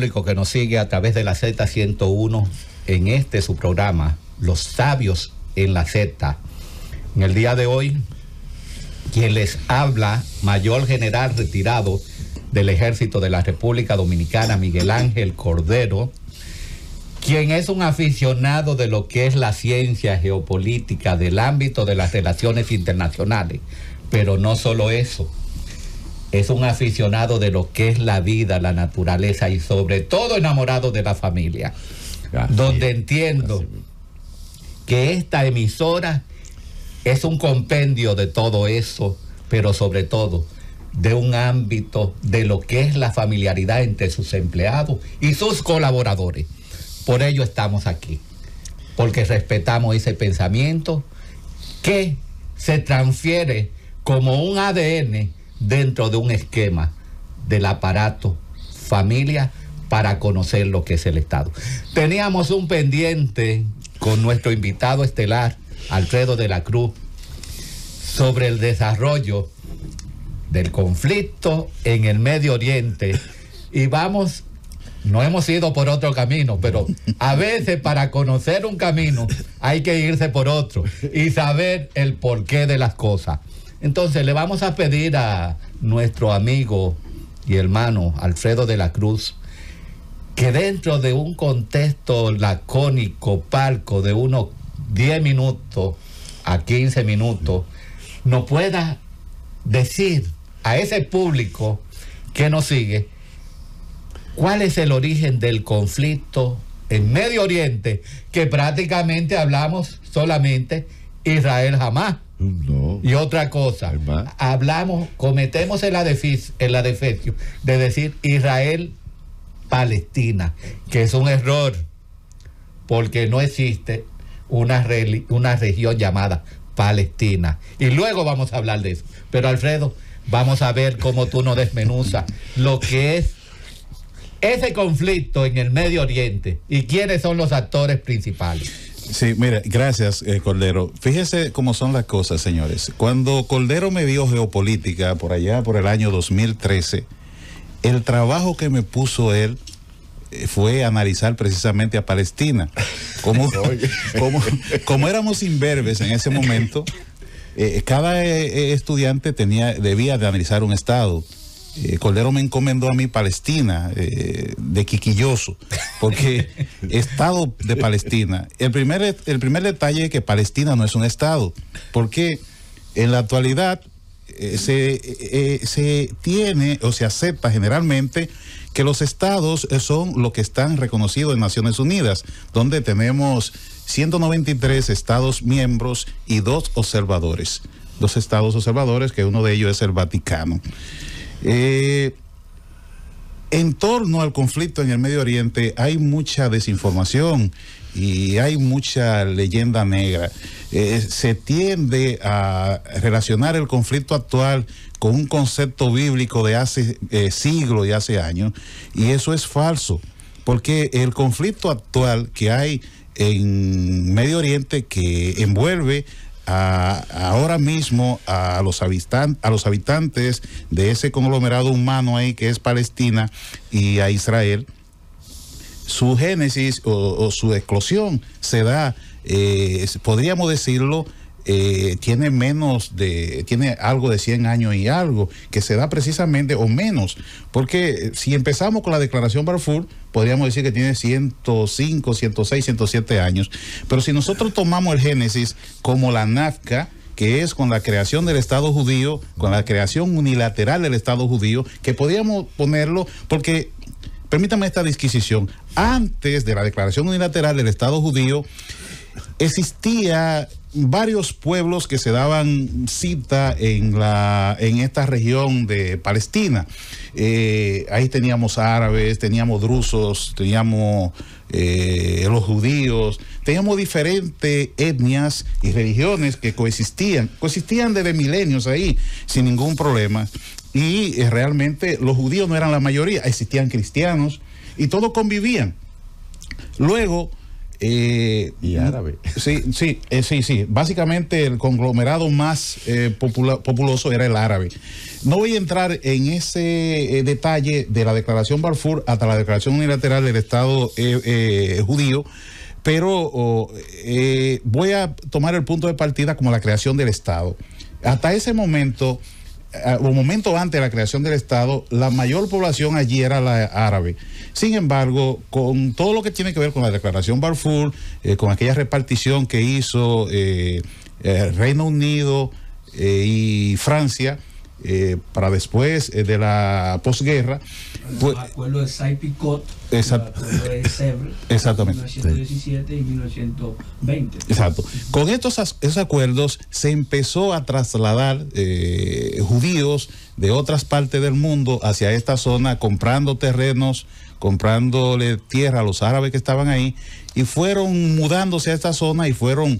público que nos sigue a través de la Z101 en este su programa, Los Sabios en la Z. En el día de hoy, quien les habla, mayor general retirado del Ejército de la República Dominicana, Miguel Ángel Cordero, quien es un aficionado de lo que es la ciencia geopolítica del ámbito de las relaciones internacionales. Pero no solo eso, es un aficionado de lo que es la vida, la naturaleza y sobre todo enamorado de la familia. Gracias. Donde entiendo que esta emisora es un compendio de todo eso, pero sobre todo de un ámbito de lo que es la familiaridad entre sus empleados y sus colaboradores. Por ello estamos aquí, porque respetamos ese pensamiento que se transfiere como un ADN dentro de un esquema del aparato familia para conocer lo que es el Estado. Teníamos un pendiente con nuestro invitado estelar, Alfredo de la Cruz, sobre el desarrollo del conflicto en el Medio Oriente, y vamos... No hemos ido por otro camino, pero a veces para conocer un camino hay que irse por otro y saber el porqué de las cosas. Entonces le vamos a pedir a nuestro amigo y hermano Alfredo de la Cruz que dentro de un contexto lacónico, parco, de unos 10 minutos a 15 minutos, nos pueda decir a ese público que nos sigue ¿cuál es el origen del conflicto en Medio Oriente? Que prácticamente hablamos solamente Israel jamás. No. Y otra cosa, cometemos el adefesio de decir Israel-Palestina, que es un error, porque no existe una región llamada Palestina. Y luego vamos a hablar de eso. Pero Alfredo, vamos a ver cómo tú nos desmenuzas lo que es ese conflicto en el Medio Oriente y quiénes son los actores principales. Sí, mira, gracias Cordero. Fíjese cómo son las cosas, señores. Cuando Cordero me dio geopolítica por allá por el año 2013, el trabajo que me puso él fue analizar precisamente a Palestina. Como éramos imberbes en ese momento, cada estudiante debía de analizar un estado. Cordero me encomendó a mí Palestina, de Quiquilloso, porque Estado de Palestina. El primer detalle es que Palestina no es un Estado, porque en la actualidad se tiene o se acepta generalmente que los Estados son los que están reconocidos en Naciones Unidas, donde tenemos 193 Estados miembros y 2 observadores. 2 Estados observadores, que uno de ellos es el Vaticano. En torno al conflicto en el Medio Oriente hay mucha desinformación y hay mucha leyenda negra. Se tiende a relacionar el conflicto actual con un concepto bíblico de hace siglos y hace años, y eso es falso, porque el conflicto actual que hay en Medio Oriente, que envuelve ahora mismo a los habitantes de ese conglomerado humano ahí que es Palestina y a Israel, su génesis o su eclosión se da, podríamos decirlo, tiene algo de 100 años y algo, que se da precisamente, o menos, porque si empezamos con la declaración Balfour, podríamos decir que tiene 105, 106, 107 años, pero si nosotros tomamos el génesis como la Nakba, que es con la creación del Estado judío, con la creación unilateral del Estado judío, que podríamos ponerlo, porque, permítame esta disquisición, antes de la declaración unilateral del Estado judío, existía varios pueblos que se daban cita en esta región de Palestina. Ahí teníamos árabes, teníamos drusos, teníamos los judíos, teníamos diferentes etnias y religiones que coexistían desde milenios ahí, sin ningún problema. Y realmente los judíos no eran la mayoría, existían cristianos y todos convivían. Luego Y árabe. Sí. Básicamente el conglomerado más populoso era el árabe. No voy a entrar en ese detalle de la declaración Balfour hasta la declaración unilateral del Estado judío, pero voy a tomar el punto de partida como la creación del Estado. Hasta ese momento, o momento antes de la creación del Estado, la mayor población allí era la árabe. Sin embargo, con todo lo que tiene que ver con la declaración Balfour, con aquella repartición que hizo Reino Unido y Francia para después de la posguerra, pues, el acuerdo de Sykes-Picot, exactamente, 1917 y 1920. Exacto. Con esos acuerdos se empezó a trasladar judíos de otras partes del mundo hacia esta zona, comprando terrenos, comprándole tierra a los árabes que estaban ahí, y fueron mudándose a esta zona y fueron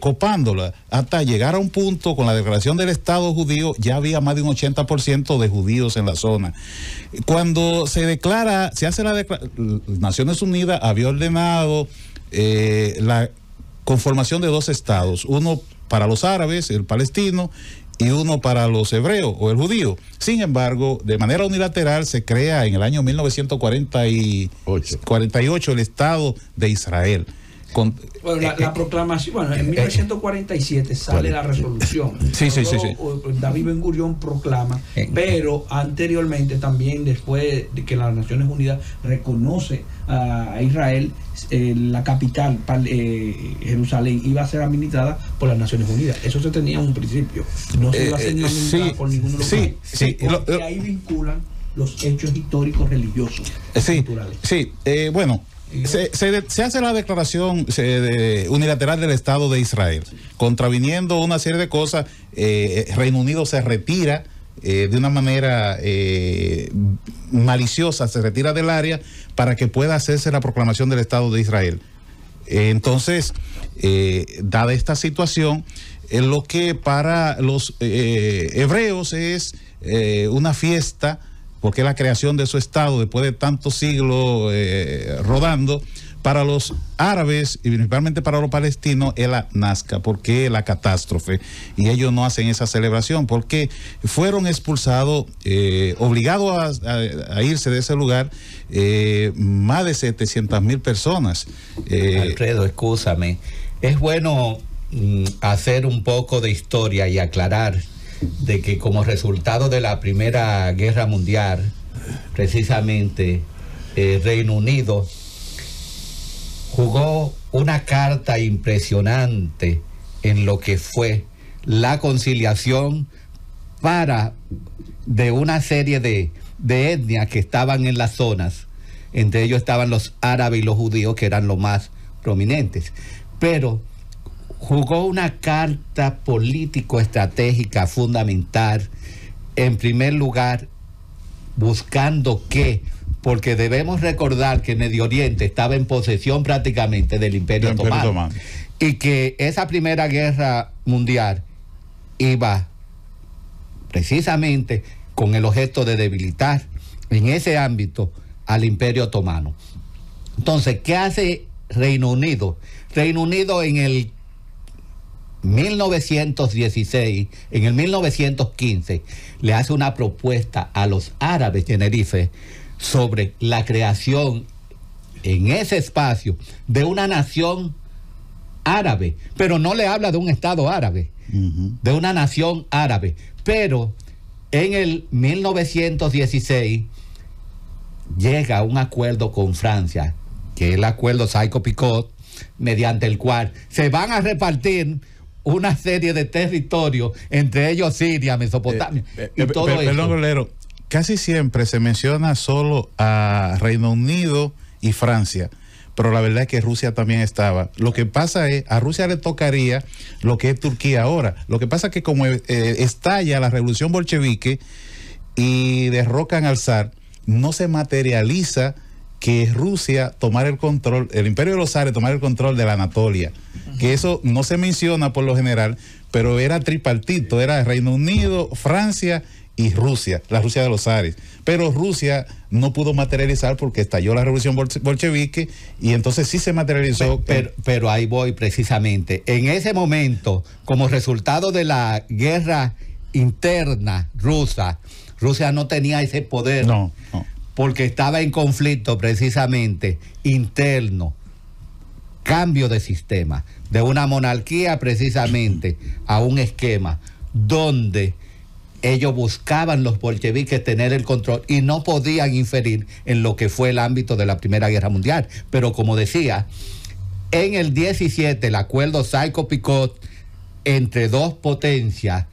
copándola hasta llegar a un punto. Con la declaración del Estado judío ya había más de un 80% de judíos en la zona. Cuando se declara, se hace la declaración, Naciones Unidas había ordenado la conformación de dos estados, uno para los árabes, el palestino, y uno para los hebreos o el judío. Sin embargo, de manera unilateral se crea en el año 1948 el Estado de Israel. Con, bueno, la proclamación, bueno, en 1947 sale la resolución. Sí. David Ben-Gurion proclama, pero anteriormente también, después de que las Naciones Unidas reconoce a Israel, la capital, Jerusalén, iba a ser administrada por las Naciones Unidas. Eso se tenía en un principio. No se iba a ser administrada por ninguno de los países. Porque ahí vinculan los hechos históricos, religiosos, culturales. Bueno. Se hace la declaración unilateral del Estado de Israel, contraviniendo una serie de cosas. Reino Unido se retira de una manera maliciosa, se retira del área para que pueda hacerse la proclamación del Estado de Israel. Entonces, dada esta situación, lo que para los hebreos es una fiesta, porque la creación de su Estado después de tantos siglos rodando, para los árabes y principalmente para los palestinos es la Nazca, porque es la catástrofe, y ellos no hacen esa celebración porque fueron expulsados, obligados a irse de ese lugar, más de 700,000 personas. Alfredo, excúsame, es bueno hacer un poco de historia y aclarar de que como resultado de la Primera Guerra Mundial, precisamente Reino Unido jugó una carta impresionante en lo que fue la conciliación de una serie de etnias que estaban en las zonas. Entre ellos estaban los árabes y los judíos, que eran los más prominentes, pero jugó una carta político-estratégica fundamental, en primer lugar, buscando que, porque debemos recordar que Medio Oriente estaba en posesión prácticamente del Imperio Otomano, y que esa Primera Guerra Mundial iba precisamente con el objeto de debilitar en ese ámbito al Imperio Otomano. Entonces, ¿qué hace Reino Unido? Reino Unido en el 1916, en el 1915, le hace una propuesta a los árabes de Tenerife sobre la creación en ese espacio de una nación árabe, pero no le habla de un estado árabe, de una nación árabe. Pero en el 1916 llega un acuerdo con Francia, que es el acuerdo Sykes-Picot, mediante el cual se van a repartir una serie de territorios, entre ellos Siria, Mesopotamia y todo eso. Perdón, Golero, casi siempre se menciona solo a Reino Unido y Francia, pero la verdad es que Rusia también estaba. Lo que pasa es, a Rusia le tocaría lo que es Turquía ahora. Lo que pasa es que como estalla la revolución bolchevique y derrocan al zar, no se materializa que Rusia tomar el control, el imperio de los zares tomar el control de la Anatolia, que eso no se menciona por lo general, pero era tripartito, era Reino Unido, Francia y Rusia, la Rusia de los zares. Pero Rusia no pudo materializar porque estalló la revolución bolchevique y entonces sí se materializó. Pero ahí voy precisamente. En ese momento, como resultado de la guerra interna rusa, Rusia no tenía ese poder. No, no. Porque estaba en conflicto precisamente interno. Cambio de sistema, de una monarquía precisamente a un esquema donde ellos buscaban, los bolcheviques, tener el control y no podían inferir en lo que fue el ámbito de la Primera Guerra Mundial. Pero como decía, en el 17 el acuerdo Sykes-Picot entre dos potencias,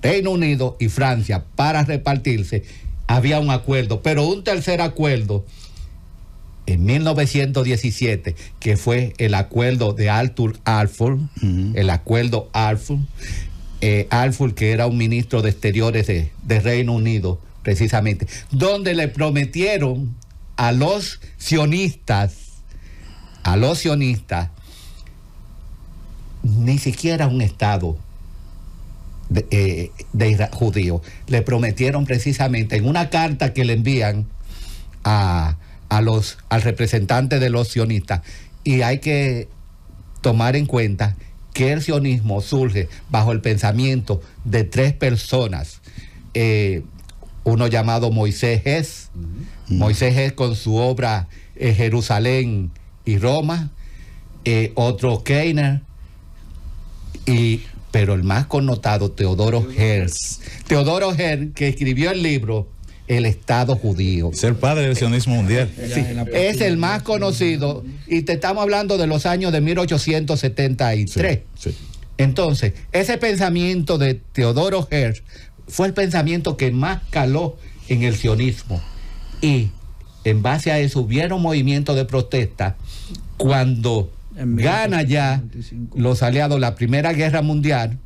Reino Unido y Francia, para repartirse, había un acuerdo, pero un tercer acuerdo en 1917, que fue el acuerdo de Arthur Balfour, el acuerdo Balfour, que era un ministro de Exteriores de Reino Unido, precisamente, donde le prometieron a los sionistas, ni siquiera un Estado de judío. Le prometieron precisamente en una carta que le envían al representante de los sionistas. Y hay que tomar en cuenta que el sionismo surge bajo el pensamiento de tres personas, uno llamado Moisés Hess, Moisés Hess con su obra Jerusalén y Roma, otro Keiner, pero el más connotado, Theodor Herzl. Theodor Herzl, que escribió el libro El Estado Judío. Es el padre del sionismo mundial. Sí, es el más conocido, y te estamos hablando de los años de 1873. Sí, sí. Entonces, ese pensamiento de Theodor Herzl fue el pensamiento que más caló en el sionismo. Y en base a eso hubieron movimientos de protesta cuando gana ya los aliados la Primera Guerra Mundial.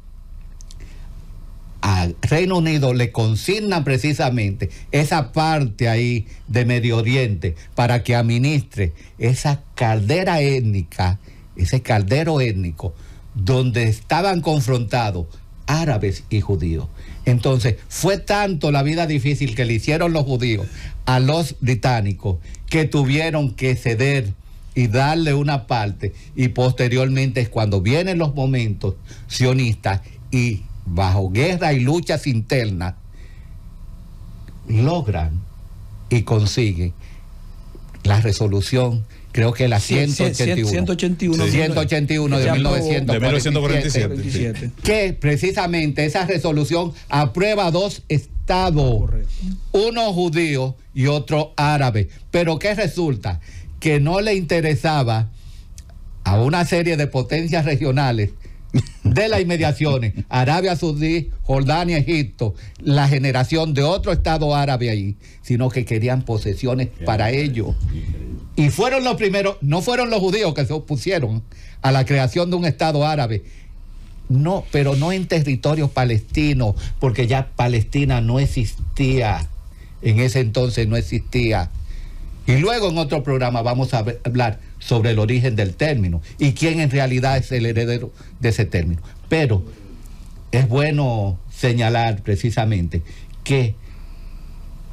Al Reino Unido le consignan precisamente esa parte ahí de Medio Oriente para que administre esa caldera étnica, ese caldero étnico, donde estaban confrontados árabes y judíos. Entonces, fue tanto la vida difícil que le hicieron los judíos a los británicos que tuvieron que ceder y darle una parte, y posteriormente es cuando vienen los momentos sionistas y bajo guerra y luchas internas logran y consiguen la resolución, creo que la 181 de 1947, que precisamente esa resolución aprueba dos estados, uno judío y otro árabe. Pero ¿qué resulta? Que no le interesaba a una serie de potencias regionales de las inmediaciones, Arabia Saudí, Jordania, Egipto, la generación de otro estado árabe ahí, sino que querían posesiones para ellos. Y fueron los primeros, no fueron los judíos que se opusieron a la creación de un estado árabe, no, pero no en territorio palestino, porque ya Palestina no existía, en ese entonces no existía. Y luego en otro programa vamos a hablar sobre el origen del término y quién en realidad es el heredero de ese término. Pero es bueno señalar precisamente que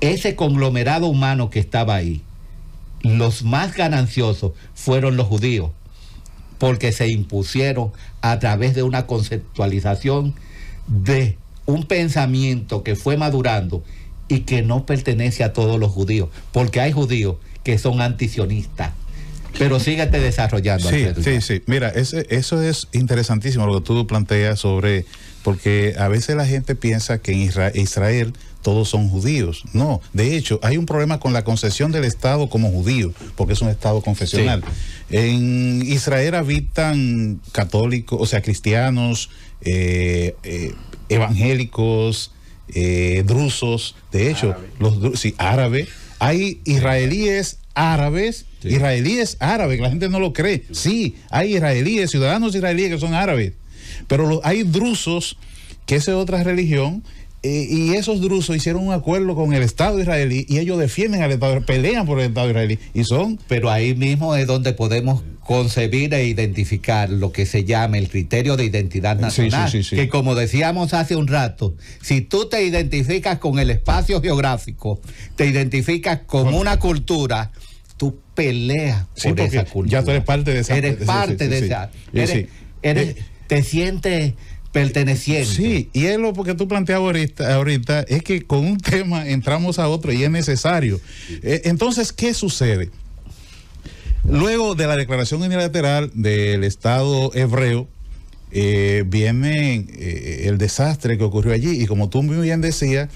ese conglomerado humano que estaba ahí, los más gananciosos fueron los judíos, porque se impusieron a través de una conceptualización de un pensamiento que fue madurando y que no pertenece a todos los judíos, porque hay judíos que son antisionistas. Pero síguete desarrollando. Sí, sí, sí. Mira, eso es interesantísimo lo que tú planteas sobre... Porque a veces la gente piensa que en Israel todos son judíos. No, de hecho, hay un problema con la concesión del Estado como judío, porque es un Estado confesional. Sí. En Israel habitan católicos, o sea, cristianos, evangélicos, drusos, de hecho, árabe. Árabe. Hay israelíes árabes, sí. Israelíes árabes, la gente no lo cree. Sí, hay israelíes, ciudadanos israelíes que son árabes, pero hay drusos, que es otra religión, Y esos drusos hicieron un acuerdo con el Estado israelí y ellos defienden al Estado, pelean por el Estado israelí y son... Pero ahí mismo es donde podemos concebir e identificar lo que se llama el criterio de identidad nacional, que como decíamos hace un rato, si tú te identificas con el espacio geográfico, te identificas con una cultura, tú peleas por esa cultura. Ya tú eres parte de esa... Eres parte de esa... Te sientes... perteneciente. Sí, y es lo que tú planteas ahorita, es que con un tema entramos a otro y es necesario. Entonces, ¿qué sucede? Luego de la declaración unilateral del Estado hebreo, viene el desastre que ocurrió allí, y como tú muy bien decías,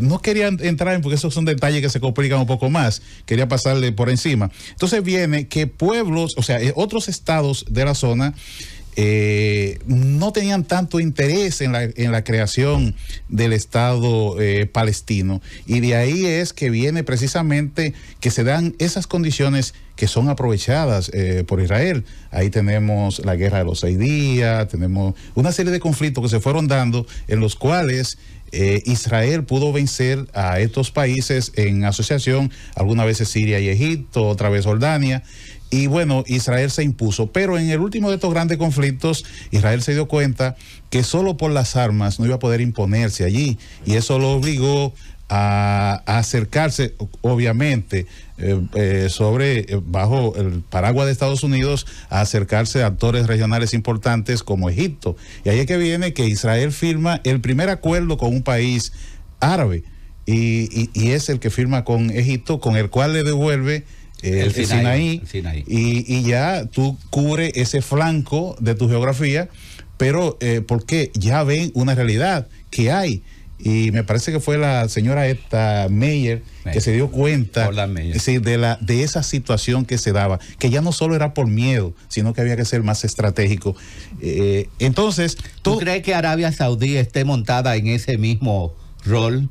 no quería entrar en, porque esos son detalles que se complican un poco más, quería pasarle por encima. Entonces viene que pueblos, o sea, otros estados de la zona, no tenían tanto interés en la creación del Estado palestino, y de ahí es que viene precisamente que se dan esas condiciones que son aprovechadas por Israel. Ahí tenemos la guerra de los 6 días, tenemos una serie de conflictos que se fueron dando, en los cuales Israel pudo vencer a estos países en asociación, algunas veces Siria y Egipto, otra vez Jordania. Y bueno, Israel se impuso, pero en el último de estos grandes conflictos, Israel se dio cuenta que solo por las armas no iba a poder imponerse allí, y eso lo obligó a acercarse, obviamente, bajo el paraguas de Estados Unidos, a acercarse a actores regionales importantes como Egipto. Y ahí es que viene que Israel firma el primer acuerdo con un país árabe, y es el que firma con Egipto, con el cual le devuelve... El Sinaí. Y ya tú cubres ese flanco de tu geografía, pero porque ya ven una realidad que hay, y me parece que fue la señora esta Meir que se dio cuenta de esa situación que se daba, que ya no solo era por miedo, sino que había que ser más estratégico. Entonces, ¿tú crees que Arabia Saudí esté montada en ese mismo rol?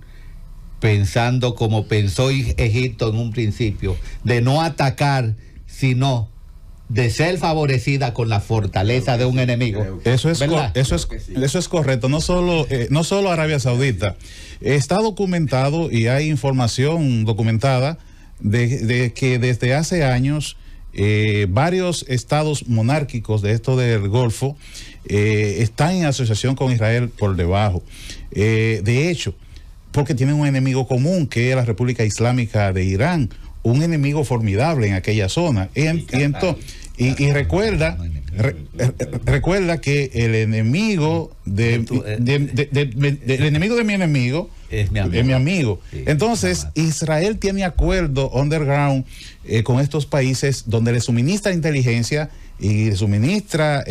Pensando como pensó Egipto en un principio, de no atacar, sino de ser favorecida con la fortaleza de un enemigo. Eso es correcto. No solo Arabia Saudita. Está documentado y hay información documentada de que desde hace años varios estados monárquicos de esto del Golfo están en asociación con Israel por debajo. De hecho, porque tienen un enemigo común, que es la República Islámica de Irán, un enemigo formidable en aquella zona. Y recuerda que el enemigo de mi enemigo es mi amigo. Entonces, Israel tiene acuerdo underground con estos países, donde le suministra inteligencia y le suministra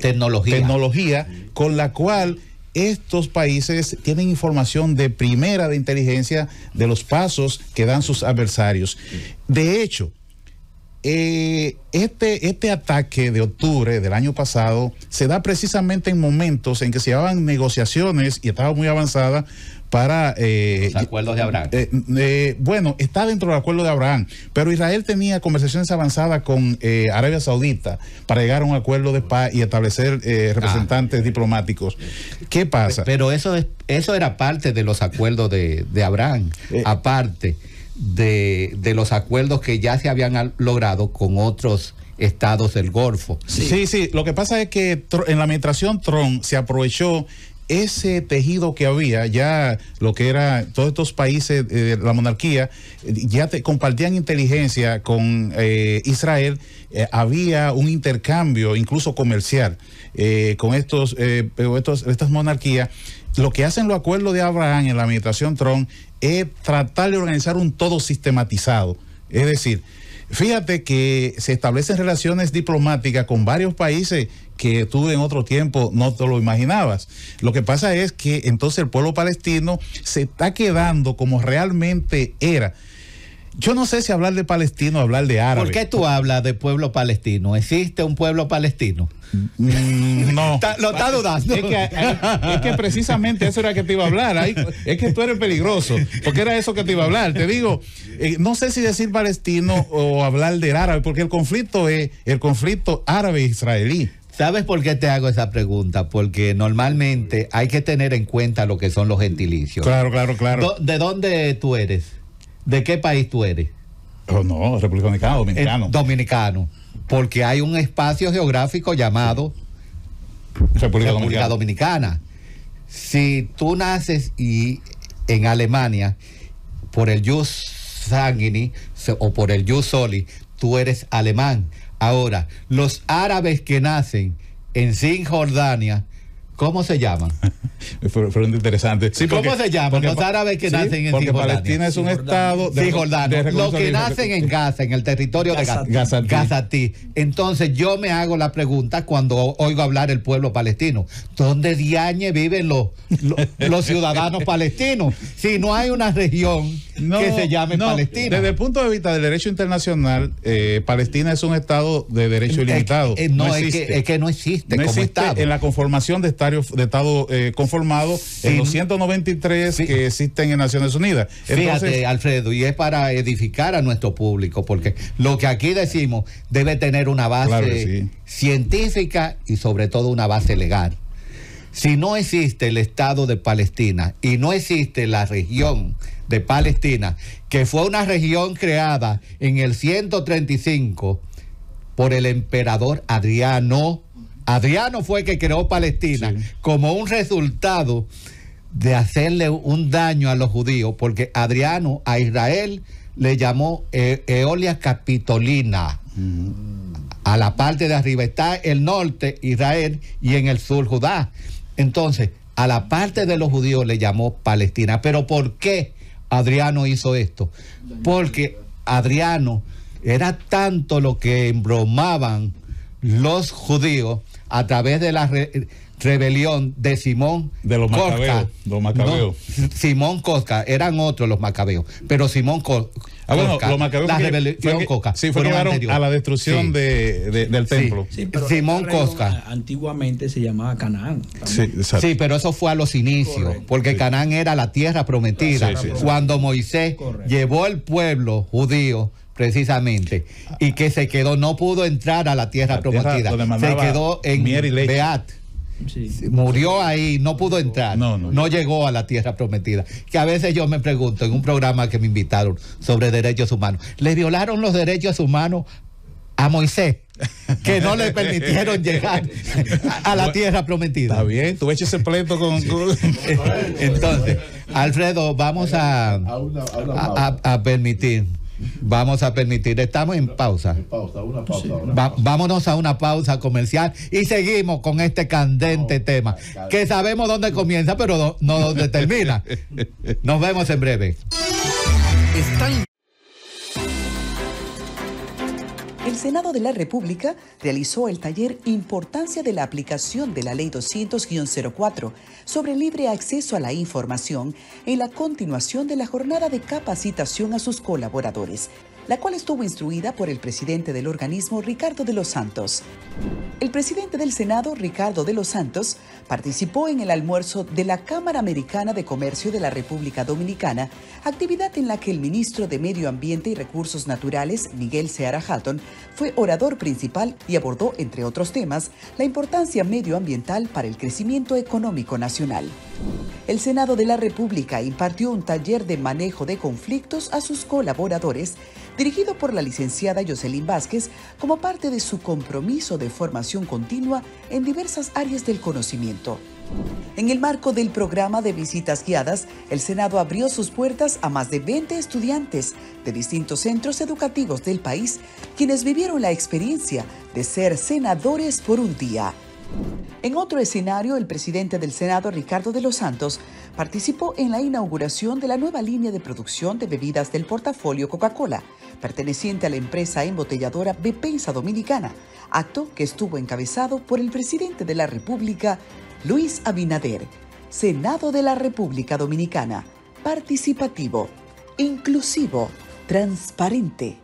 tecnología con la cual... Estos países tienen información de primera de inteligencia de los pasos que dan sus adversarios. De hecho, este ataque de octubre del año pasado se da precisamente en momentos en que se llevaban negociaciones y estaba muy avanzada para... los acuerdos de Abraham. Está dentro del acuerdo de Abraham, pero Israel tenía conversaciones avanzadas con Arabia Saudita para llegar a un acuerdo de paz y establecer representantes diplomáticos. ¿Qué pasa? Pero eso era parte de los acuerdos de Abraham, aparte de los acuerdos que ya se habían logrado con otros estados del Golfo. Sí, lo que pasa es que en la administración Trump se aprovechó ese tejido que había, ya lo que era todos estos países, la monarquía, ya compartían inteligencia con Israel, había un intercambio incluso comercial con estas monarquías. Lo que hacen los acuerdos de Abraham en la administración Trump es tratar de organizar un todo sistematizado, es decir, fíjate que se establecen relaciones diplomáticas con varios países que tú en otro tiempo no te lo imaginabas. Lo que pasa es que entonces el pueblo palestino se está quedando como realmente era. Yo no sé si hablar de palestino o hablar de árabe. ¿Por qué tú hablas de pueblo palestino? ¿Existe un pueblo palestino? No. Lo está dudando. Es que precisamente eso era que te iba a hablar. Es que tú eres peligroso, porque era eso que te iba a hablar. Te digo, no sé si decir palestino o hablar del árabe, porque el conflicto es el conflicto árabe-israelí. ¿Sabes por qué te hago esa pregunta? Porque normalmente hay que tener en cuenta lo que son los gentilicios. Claro, claro, claro. ¿De dónde tú eres? ¿De qué país tú eres? Oh, no, República Dominicana, dominicano. Dominicano, porque hay un espacio geográfico llamado República Dominicana. Si tú naces y en Alemania, por el jus sanguini o por el jus soli, tú eres alemán. Ahora, los árabes que nacen en Cisjordania, ¿cómo se llaman? Fue interesante. Sí, porque, ¿cómo se llaman los árabes que nacen en Cisjordania? Porque Palestina es un estado de Cisjordania. Los que nacen en Gaza, en el territorio de Gaza. Gazatí. Entonces yo me hago la pregunta cuando oigo hablar el pueblo palestino. ¿Dónde diañe viven los ciudadanos palestinos? Si no hay una región que se llame Palestina. Desde el punto de vista del derecho internacional, Palestina es un estado de derecho ilimitado. No existe. Es que no existe. No como existe estado. En la conformación de estado conformado en los 193 que existen en Naciones Unidas. Entonces, fíjate, Alfredo, y es para edificar a nuestro público, porque lo que aquí decimos debe tener una base científica y sobre todo una base legal. Si no existe el Estado de Palestina y no existe la región de Palestina, que fue una región creada en el 135 por el emperador Adriano. Adriano fue el que creó Palestina como un resultado de hacerle un daño a los judíos, porque Adriano a Israel le llamó Eolia Capitolina. A la parte de arriba está el norte, Israel, y en el sur, Judá. Entonces, a la parte de los judíos le llamó Palestina. ¿Pero por qué Adriano hizo esto? Porque Adriano era tanto lo que embromaban los judíos a través de la rebelión de Simón Cosca. Los macabeos. No, Simón Cosca, eran otros los macabeos, pero Simón Cosca. Ah, bueno, los macabeos. La rebelión Cosca. Sí, fue a la destrucción del templo. Sí, pero Simón Cosca antiguamente se llamaba Canaán. Sí, pero eso fue a los inicios, porque Canaán era la tierra prometida. Cuando Moisés llevó al pueblo judío, precisamente, y que se quedó, no pudo entrar a la tierra prometida. Se quedó en Beat. Murió ahí, no pudo entrar, no llegó a la tierra prometida. Que a veces yo me pregunto, en un programa que me invitaron sobre derechos humanos, ¿le violaron los derechos humanos a Moisés, que no le permitieron llegar a la tierra prometida? Está bien, tú eches ese pleito con... Entonces, Alfredo, vamos a permitir... Vamos a permitir, estamos en pausa. Vámonos a una pausa comercial y seguimos con este candente tema, que sabemos dónde comienza, pero no dónde termina. Nos vemos en breve. El Senado de la República realizó el taller Importancia de la aplicación de la Ley 200-04 sobre libre acceso a la información en la continuación de la jornada de capacitación a sus colaboradores, la cual estuvo instruida por el presidente del organismo, Ricardo de los Santos. El presidente del Senado, Ricardo de los Santos, participó en el almuerzo de la Cámara Americana de Comercio de la República Dominicana, actividad en la que el ministro de Medio Ambiente y Recursos Naturales, Miguel Seara Hatton, fue orador principal y abordó, entre otros temas, la importancia medioambiental para el crecimiento económico nacional. El Senado de la República impartió un taller de manejo de conflictos a sus colaboradores, dirigido por la licenciada Jocelyn Vázquez, como parte de su compromiso de formación continua en diversas áreas del conocimiento. En el marco del programa de visitas guiadas, el Senado abrió sus puertas a más de 20 estudiantes de distintos centros educativos del país, quienes vivieron la experiencia de ser senadores por un día. En otro escenario, el presidente del Senado, Ricardo de los Santos, participó en la inauguración de la nueva línea de producción de bebidas del portafolio Coca-Cola, perteneciente a la empresa embotelladora Bepensa Dominicana, acto que estuvo encabezado por el presidente de la República, Luis Abinader. Senado de la República Dominicana, participativo, inclusivo, transparente.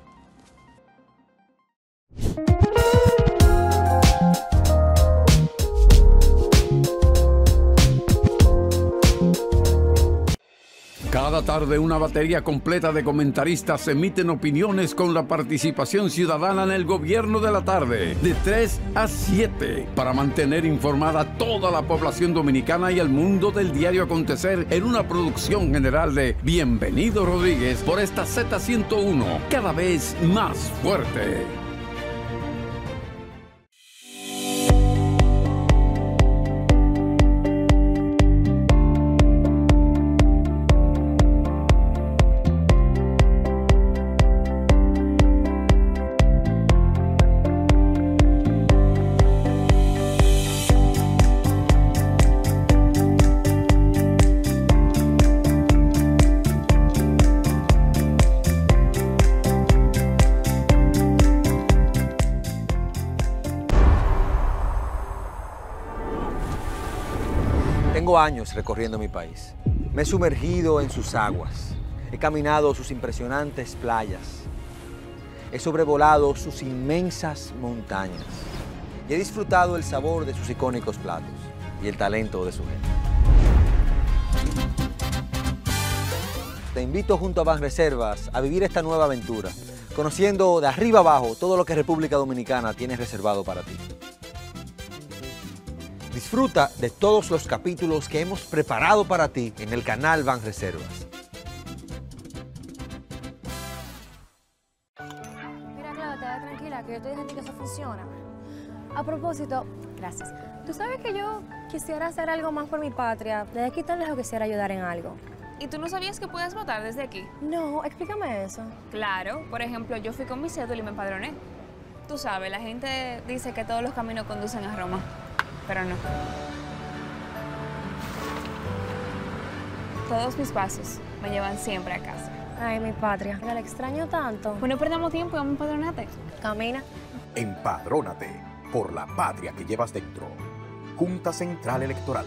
Cada tarde una batería completa de comentaristas emiten opiniones con la participación ciudadana en el gobierno de la tarde, de 3 a 7, para mantener informada a toda la población dominicana y al mundo del diario acontecer en una producción general de Bienvenido Rodríguez por esta Z101, cada vez más fuerte. Tengo años recorriendo mi país. Me he sumergido en sus aguas, he caminado sus impresionantes playas, he sobrevolado sus inmensas montañas y he disfrutado el sabor de sus icónicos platos y el talento de su gente. Te invito junto a Banreservas a vivir esta nueva aventura, conociendo de arriba abajo todo lo que República Dominicana tiene reservado para ti. Disfruta de todos los capítulos que hemos preparado para ti en el canal Banreservas. Mira, Claudia, te da tranquila, que yo te dije a ti que eso funciona. A propósito, gracias. Tú sabes que yo quisiera hacer algo más por mi patria. Desde aquí tan lejos quisiera ayudar en algo. ¿Y tú no sabías que puedes votar desde aquí? No, explícame eso. Claro, por ejemplo, yo fui con mi cédula y me empadroné. Tú sabes, la gente dice que todos los caminos conducen a Roma. Pero no. Todos mis pasos me llevan siempre a casa. Ay, mi patria, la extraño tanto. Bueno, perdamos tiempo, vamos a empadronarte. Camina. Empadrónate por la patria que llevas dentro. Junta Central Electoral.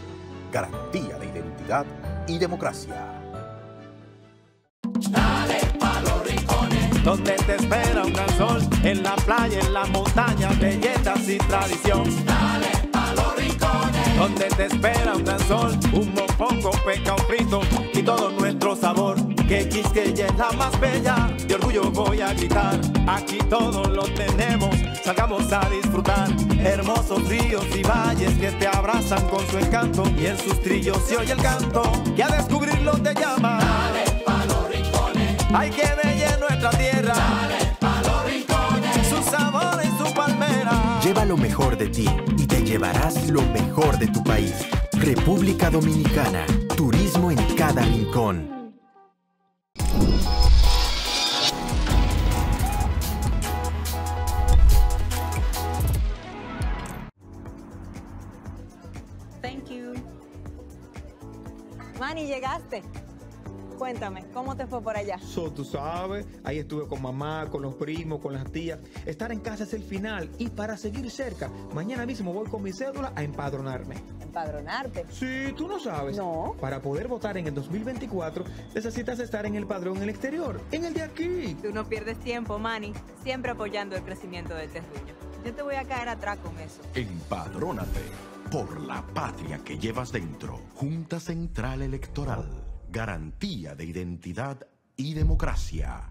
Garantía de identidad y democracia. Dale pa' los rincones. Donde te espera un gran sol. En la playa, en la montaña, belletas y tradición. Dale. Donde te espera un gran sol, un mopongo, peca, un frito y todo nuestro sabor. Que Quisqueya es la más bella, de orgullo voy a gritar. Aquí todos lo tenemos, salgamos a disfrutar. Hermosos ríos y valles que te abrazan con su encanto. Y en sus trillos se oye el canto, que a descubrirlo te llama. Dale pa' los rincones. Hay que bella en nuestra tierra. Dale pa' los rincones. Su sabor y su palmera. Lleva lo mejor de ti. Llevarás lo mejor de tu país. República Dominicana. Turismo en cada rincón. Thank you. Manny, llegaste. Cuéntame, ¿cómo te fue por allá? Tú sabes, ahí estuve con mamá, con los primos, con las tías. Estar en casa es el final y para seguir cerca, mañana mismo voy con mi cédula a empadronarme. ¿Empadronarte? Sí, tú no sabes. No. Para poder votar en el 2024, necesitas estar en el padrón en el exterior, en el de aquí. Tú no pierdes tiempo, Manny, siempre apoyando el crecimiento del terruño. Yo te voy a caer atrás con eso. Empadrónate por la patria que llevas dentro. Junta Central Electoral. Garantía de identidad y democracia.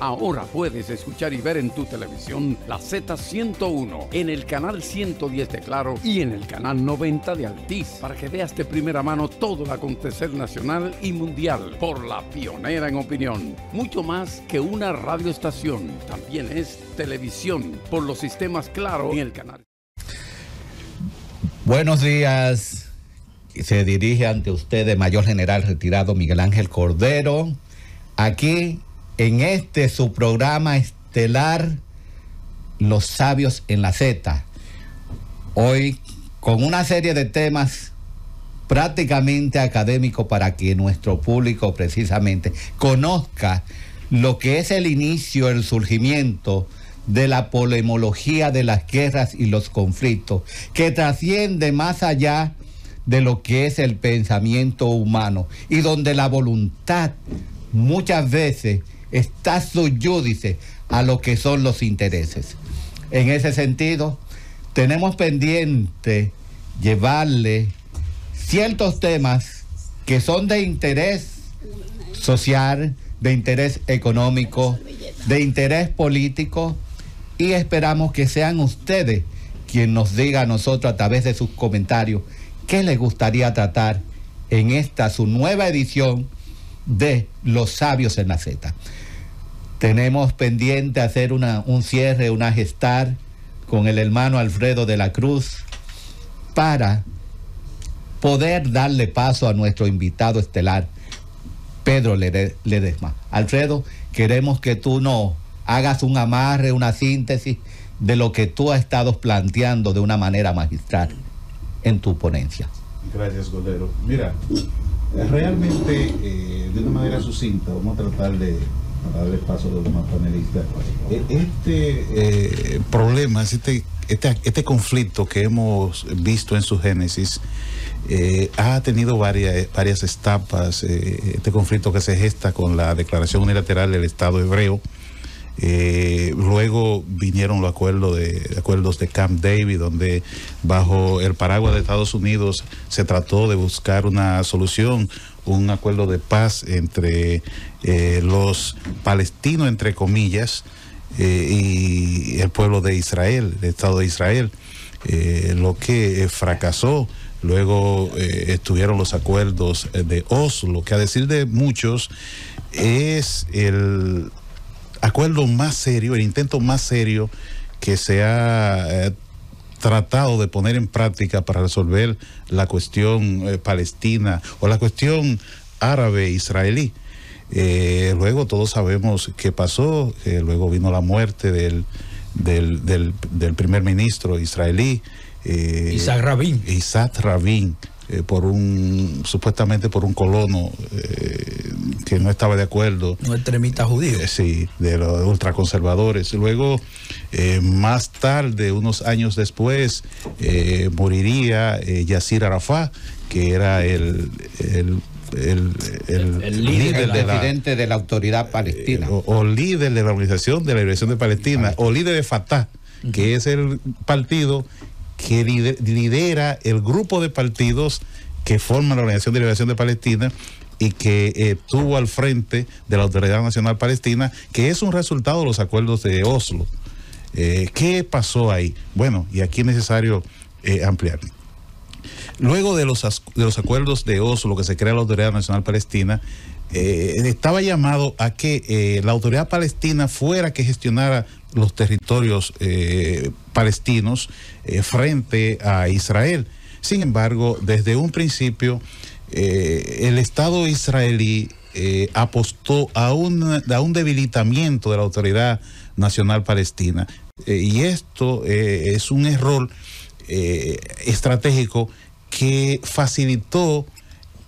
Ahora puedes escuchar y ver en tu televisión la Z101 en el canal 110 de Claro y en el canal 90 de Altiz para que veas de primera mano todo el acontecer nacional y mundial por la pionera en opinión. Mucho más que una radioestación, también es televisión por los sistemas Claro y el canal. Buenos días. Se dirige ante usted el Mayor General Retirado Miguel Ángel Cordero, aquí en este su programa estelar Los Sabios en la Z. Hoy con una serie de temas prácticamente académicos para que nuestro público precisamente conozca lo que es el inicio, el surgimiento de la polemología de las guerras y los conflictos, que trasciende más allá de lo que es el pensamiento humano y donde la voluntad muchas veces está subyúdice a lo que son los intereses. En ese sentido, tenemos pendiente llevarle ciertos temas que son de interés social, de interés económico, de interés político, y esperamos que sean ustedes quien nos diga a nosotros a través de sus comentarios qué les gustaría tratar en esta su nueva edición de Los Sabios en la Z. Tenemos pendiente hacer un cierre, una gestar con el hermano Alfredo de la Cruz para poder darle paso a nuestro invitado estelar, Pedro Ledesma. Alfredo, queremos que tú nos hagas un amarre, una síntesis de lo que tú has estado planteando de una manera magistral en tu ponencia. Gracias, Cordero. Mira, realmente de una manera sucinta, vamos a tratar de darle paso a los demás panelistas. Este problema, este conflicto que hemos visto en su génesis, ha tenido varias etapas. Este conflicto que se gesta con la declaración unilateral del Estado hebreo, luego vinieron los acuerdos de Camp David, donde bajo el paraguas de Estados Unidos se trató de buscar una solución, un acuerdo de paz entre los palestinos, entre comillas, y el pueblo de Israel, el Estado de Israel, lo que fracasó. Luego estuvieron los acuerdos de Oslo, que a decir de muchos es el acuerdo más serio, el intento más serio que se ha tratado de poner en práctica para resolver la cuestión palestina o la cuestión árabe-israelí. Luego todos sabemos qué pasó, luego vino la muerte del primer ministro israelí, Isaac Rabin, supuestamente por un colono que no estaba de acuerdo, un extremista judío, sí, de los ultraconservadores. Luego más tarde, unos años después, moriría Yasser Arafat, que era el líder de la Autoridad Palestina, o líder de la Organización de Liberación de Palestina, o líder de Fatah, que es el partido que lidera el grupo de partidos que forman la Organización de Liberación de Palestina, y que estuvo al frente de la Autoridad Nacional Palestina, que es un resultado de los acuerdos de Oslo. ¿Qué pasó ahí? Bueno, y aquí es necesario ampliar. Luego de los acuerdos de Oslo, que se crea la Autoridad Nacional Palestina, estaba llamado a que la Autoridad Palestina fuera que gestionara los territorios palestinos frente a Israel. Sin embargo, desde un principio, el Estado israelí apostó a un debilitamiento de la Autoridad Nacional Palestina. Y esto es un error estratégico que facilitó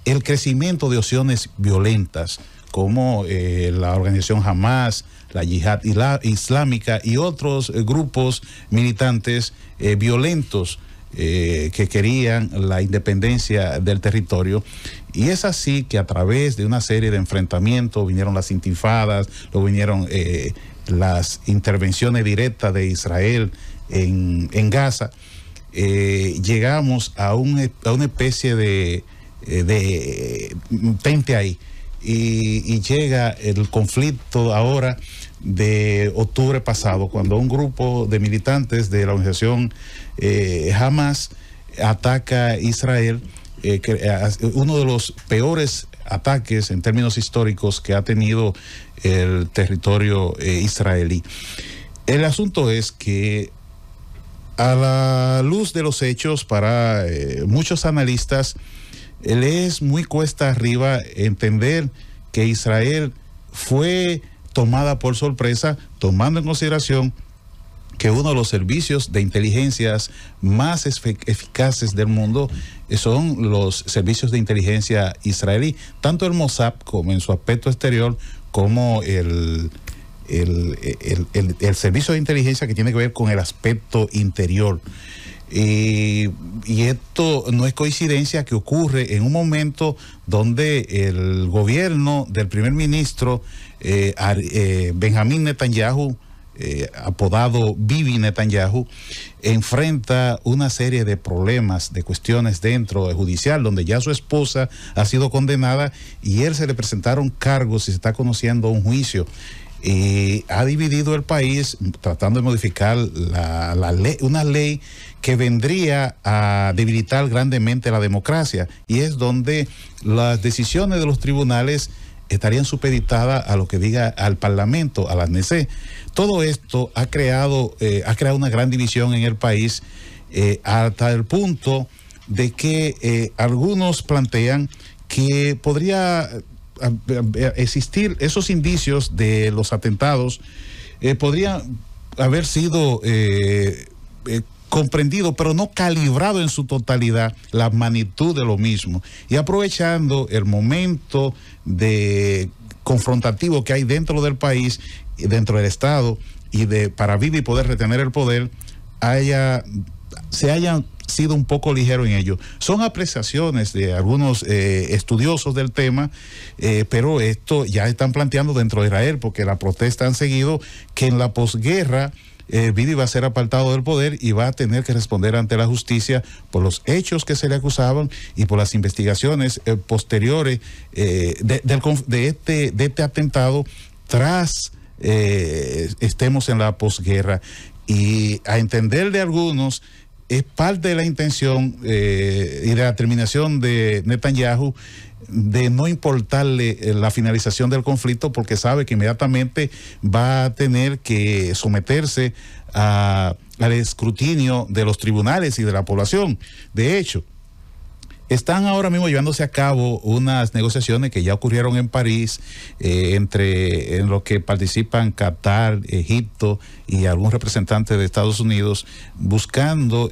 el crecimiento de opciones violentas, como la organización Hamas, la Yihad Islámica y otros grupos militantes violentos que querían la independencia del territorio. Y es así que a través de una serie de enfrentamientos vinieron las intifadas, luego vinieron las intervenciones directas de Israel en Gaza. Llegamos a una especie de tente ahí, y llega el conflicto ahora de octubre pasado, cuando un grupo de militantes de la organización Hamas ataca a Israel, uno de los peores ataques en términos históricos que ha tenido el territorio israelí. El asunto es que, a la luz de los hechos, para muchos analistas, le es muy cuesta arriba entender que Israel fue tomada por sorpresa, tomando en consideración que uno de los servicios de inteligencias más eficaces del mundo son los servicios de inteligencia israelí, tanto el Mossad como en su aspecto exterior, como el servicio de inteligencia que tiene que ver con el aspecto interior. Y esto no es coincidencia que ocurre en un momento donde el gobierno del primer ministro Benjamín Netanyahu apodado Bibi Netanyahu, enfrenta una serie de problemas, de cuestiones dentro del judicial, donde ya su esposa ha sido condenada y él se le presentaron cargos y se está conociendo un juicio. Ha dividido el país tratando de modificar la ley, una ley que vendría a debilitar grandemente la democracia, y es donde las decisiones de los tribunales estarían supeditadas a lo que diga al Parlamento, a la ANC. Todo esto ha creado una gran división en el país, hasta el punto de que algunos plantean que podría existir esos indicios de los atentados, podrían haber sido comprendido, pero no calibrado en su totalidad la magnitud de lo mismo, y aprovechando el momento de confrontativo que hay dentro del país, dentro del Estado, y para vivir y poder retener el poder, se hayan sido un poco ligero en ello. Son apreciaciones de algunos estudiosos del tema, pero esto ya están planteando dentro de Israel, porque la protesta han seguido que en la posguerra Bibi va a ser apartado del poder y va a tener que responder ante la justicia por los hechos que se le acusaban y por las investigaciones posteriores de este atentado tras estemos en la posguerra. Y a entender de algunos, es parte de la intención y de la determinación de Netanyahu de no importarle la finalización del conflicto, porque sabe que inmediatamente va a tener que someterse al escrutinio de los tribunales y de la población. De hecho, están ahora mismo llevándose a cabo unas negociaciones que ya ocurrieron en París, en los que participan Qatar, Egipto y algún representante de Estados Unidos, buscando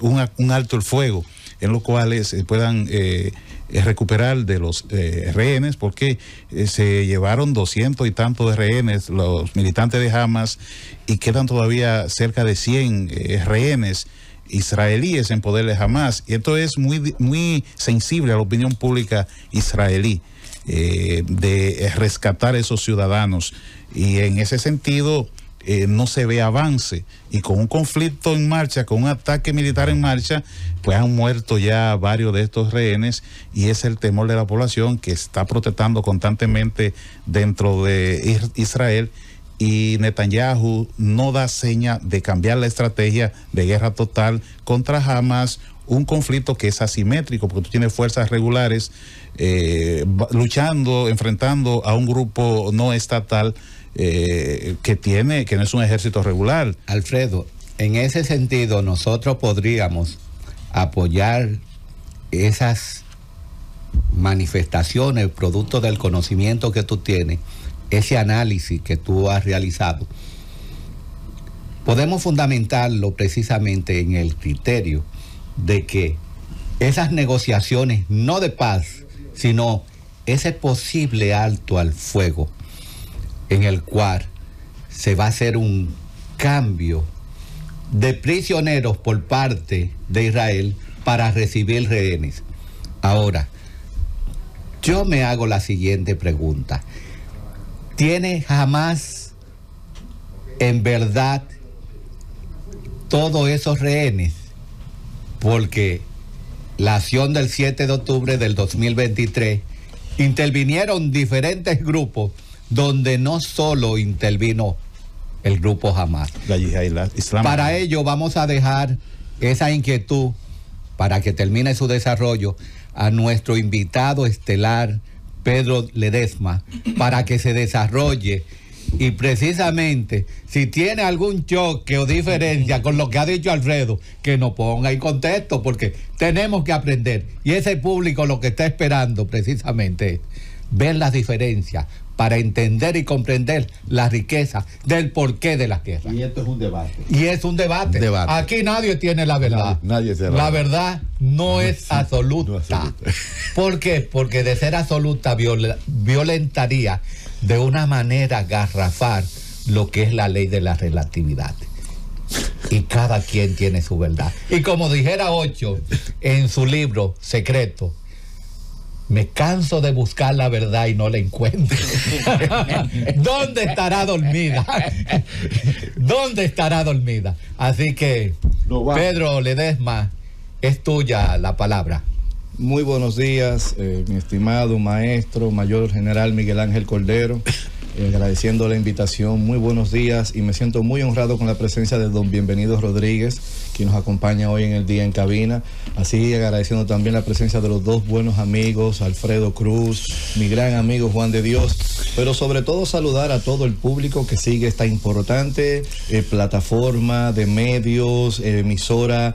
un alto el fuego, en los cuales puedan recuperar de los rehenes, porque se llevaron 200 y tantos de rehenes los militantes de Hamas, y quedan todavía cerca de 100 rehenes israelíes en poder de Hamas, y esto es muy, muy sensible a la opinión pública israelí, de rescatar a esos ciudadanos, y en ese sentido no se ve avance, y con un conflicto en marcha, con un ataque militar en marcha, pues han muerto ya varios de estos rehenes, y es el temor de la población que está protestando constantemente dentro de Israel. Y Netanyahu no da seña de cambiar la estrategia de guerra total contra Hamas, un conflicto que es asimétrico, porque tú tienes fuerzas regulares luchando, enfrentando a un grupo no estatal que no es un ejército regular. Alfredo, en ese sentido nosotros podríamos apoyar esas manifestaciones, producto del conocimiento que tú tienes, ese análisis que tú has realizado. Podemos fundamentarlo precisamente en el criterio de que esas negociaciones, no de paz, sino ese posible alto al fuego, en el cual se va a hacer un cambio de prisioneros por parte de Israel para recibir rehenes. Ahora, yo me hago la siguiente pregunta. ¿Tiene Hamas en verdad todos esos rehenes? Porque la acción del 7 de octubre del 2023 intervinieron diferentes grupos, donde no solo intervino el grupo Hamas. Para ello vamos a dejar esa inquietud, para que termine su desarrollo, a nuestro invitado estelar, Pedro Ledesma, para que se desarrolle, y precisamente si tiene algún choque o diferencia con lo que ha dicho Alfredo, que nos ponga en contexto, porque tenemos que aprender, y ese público lo que está esperando precisamente es ver las diferencias para entender y comprender la riqueza del porqué de las guerras. Y esto es un debate. Y es un debate. Aquí nadie tiene la verdad. Nadie tiene la verdad. No es absoluta. No absoluta. ¿Por qué? Porque de ser absoluta violentaría de una manera garrafal lo que es la ley de la relatividad. Y cada quien tiene su verdad. Y como dijera Ocho en su libro secreto, me canso de buscar la verdad y no la encuentro. ¿Dónde estará dormida? ¿Dónde estará dormida? Así que, Pedro Ledesma, es tuya la palabra. Muy buenos días, mi estimado maestro, mayor general Miguel Ángel Cordero. Agradeciendo la invitación, muy buenos días, y me siento muy honrado con la presencia de don Bienvenido Rodríguez, quien nos acompaña hoy en el día en cabina, así agradeciendo también la presencia de los dos buenos amigos, Alfredo Cruz, mi gran amigo Juan de Dios, pero sobre todo saludar a todo el público que sigue esta importante plataforma de medios, emisora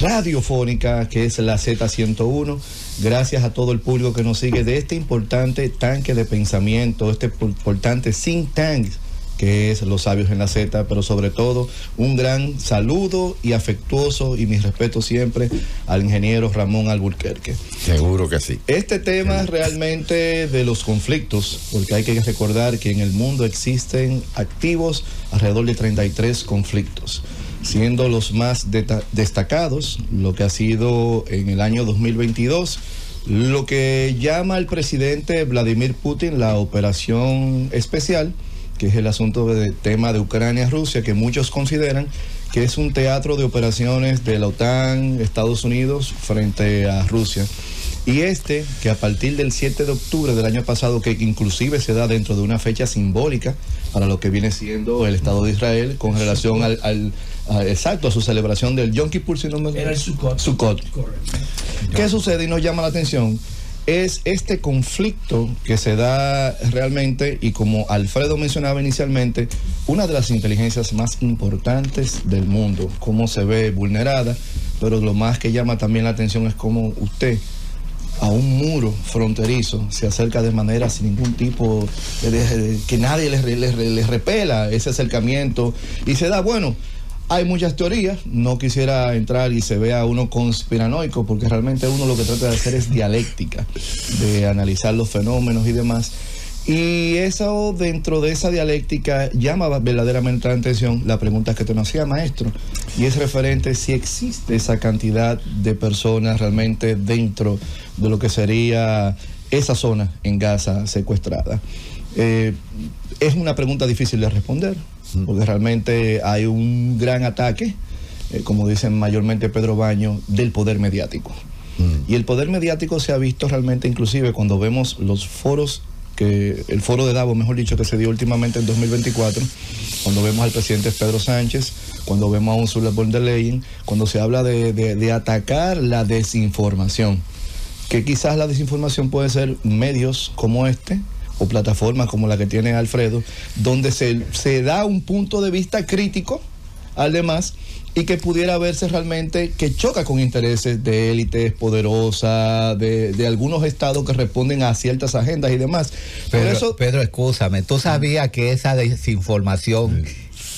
radiofónica que es la Z101. Gracias a todo el público que nos sigue de este importante tanque de pensamiento, este importante think tank que es Los Sabios en la Z, pero sobre todo un gran saludo y afectuoso y mis respetos siempre al ingeniero Ramón Alburquerque. Seguro que sí. Este tema realmente de los conflictos, porque hay que recordar que en el mundo existen activos alrededor de 33 conflictos. Siendo los más destacados, lo que ha sido en el año 2022, lo que llama el presidente Vladimir Putin la operación especial, que es el asunto del tema de Ucrania-Rusia, que muchos consideran que es un teatro de operaciones de la OTAN, Estados Unidos, frente a Rusia. Y este, que a partir del 7 de octubre del año pasado, que inclusive se da dentro de una fecha simbólica para lo que viene siendo el Estado de Israel con relación a su celebración del Yom Kippur, si no me equivoco. Era el Sukkot. ¿Qué sucede y nos llama la atención? Es este conflicto que se da realmente, y como Alfredo mencionaba inicialmente, una de las inteligencias más importantes del mundo, cómo se ve vulnerada, pero lo más que llama también la atención es cómo usted a un muro fronterizo se acerca de manera sin ningún tipo de que nadie les repela ese acercamiento y se da. Bueno, hay muchas teorías, no quisiera entrar y se vea uno conspiranoico, porque realmente uno lo que trata de hacer es dialéctica, de analizar los fenómenos y demás, y eso, dentro de esa dialéctica, llama verdaderamente la atención la pregunta que te nos hacía, maestro, y es referente si existe esa cantidad de personas realmente dentro de lo que sería esa zona en Gaza secuestrada. Es una pregunta difícil de responder, porque realmente hay un gran ataque, como dicen mayormente Pedro Baño, del poder mediático. Y el poder mediático se ha visto realmente, inclusive cuando vemos los foros, que el foro de Davos, mejor dicho, que se dio últimamente en 2024, cuando vemos al presidente Pedro Sánchez, cuando vemos a Ursula von der Leyen, cuando se habla de atacar la desinformación, que quizás la desinformación puede ser medios como este, o plataformas como la que tiene Alfredo, donde se da un punto de vista crítico al demás y que pudiera verse realmente que choca con intereses de élites poderosas, de algunos estados que responden a ciertas agendas y demás. Pero eso... Pedro, escúchame, ¿tú sabías que esa desinformación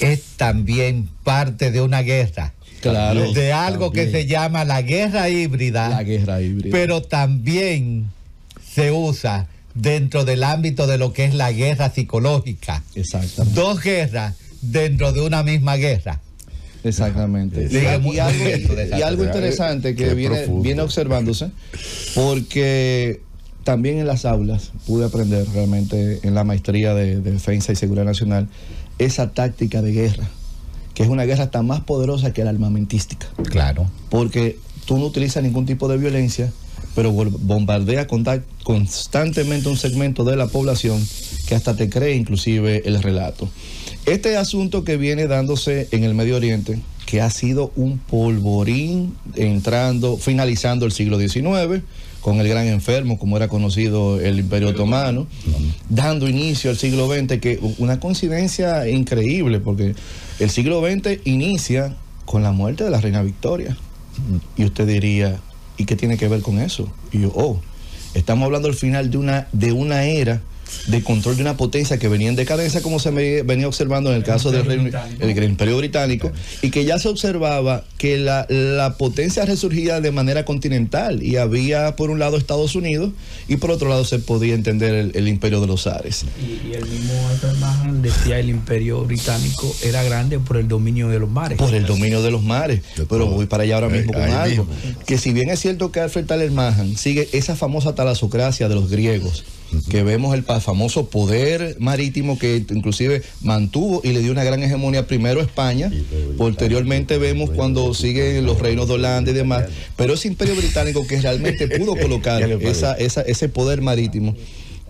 es también parte de una guerra? Claro. De algo también, que se llama la guerra híbrida. La guerra híbrida. Pero también se usa dentro del ámbito de lo que es la guerra psicológica. Exactamente. Dos guerras dentro de una misma guerra. Exactamente. Y algo interesante que viene observándose, porque también en las aulas pude aprender realmente en la maestría de Defensa y Seguridad Nacional esa táctica de guerra, que es una guerra tan más poderosa que la armamentística. Claro. Porque tú no utilizas ningún tipo de violencia, pero bombardea constantemente un segmento de la población que hasta te cree inclusive el relato. Este asunto que viene dándose en el Medio Oriente, que ha sido un polvorín finalizando el siglo XIX, con el gran enfermo, como era conocido el Imperio Otomano, dando inicio al siglo XX, que una coincidencia increíble, porque el siglo XX inicia con la muerte de la reina Victoria. Y usted diría, ¿y qué tiene que ver con eso? Y yo, estamos hablando al final de una era de control de una potencia que venía en decadencia, como se venía observando en el caso del Imperio Británico, y que ya se observaba que la potencia resurgía de manera continental, y había por un lado Estados Unidos y por otro lado se podía entender el Imperio de los Zares. Y el mismo Alfred Mahan decía: el Imperio Británico era grande por el dominio de los mares. Por el dominio de los mares, pero voy para allá ahora mismo con algo, que si bien es cierto que Alfred Thayer Mahan sigue esa famosa talasocracia de los griegos, que vemos el famoso poder marítimo que inclusive mantuvo y le dio una gran hegemonía primero a España, posteriormente vemos cuando siguen los reinos de Holanda y demás, pero ese Imperio Británico que realmente pudo colocar ese poder marítimo,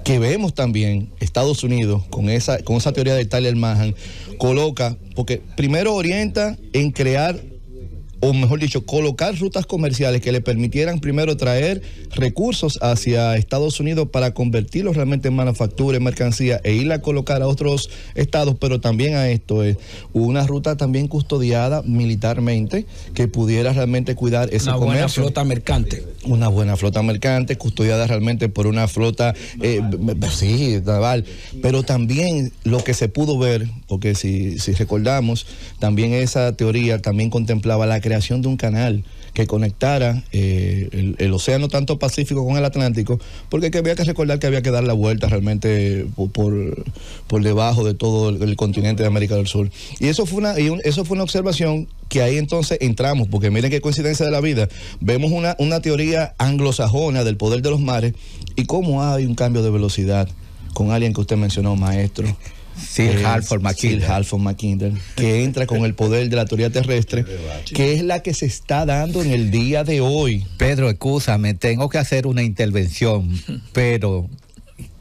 que vemos también Estados Unidos con esa teoría de Thayer Mahan coloca, porque primero orienta en crear, o mejor dicho, colocar rutas comerciales que le permitieran primero traer recursos hacia Estados Unidos para convertirlos realmente en manufactura, en mercancía, e ir a colocar a otros estados, pero también a esto es una ruta también custodiada militarmente que pudiera realmente cuidar ese comercio. Una buena flota mercante. Una buena flota mercante, custodiada realmente por una flota naval, pero también lo que se pudo ver, porque si recordamos, también esa teoría también contemplaba la creación de un canal que conectara el océano tanto Pacífico con el Atlántico, porque había que recordar que había que dar la vuelta realmente por debajo de todo el continente de América del Sur. Y eso fue una observación que ahí entonces entramos, porque miren qué coincidencia de la vida, vemos una teoría anglosajona del poder de los mares y cómo hay un cambio de velocidad con alguien que usted mencionó, maestro. Sí, Halford Mackinder, que entra con el poder de la teoría terrestre, que es la que se está dando en el día de hoy. Pedro, excúsame, tengo que hacer una intervención, pero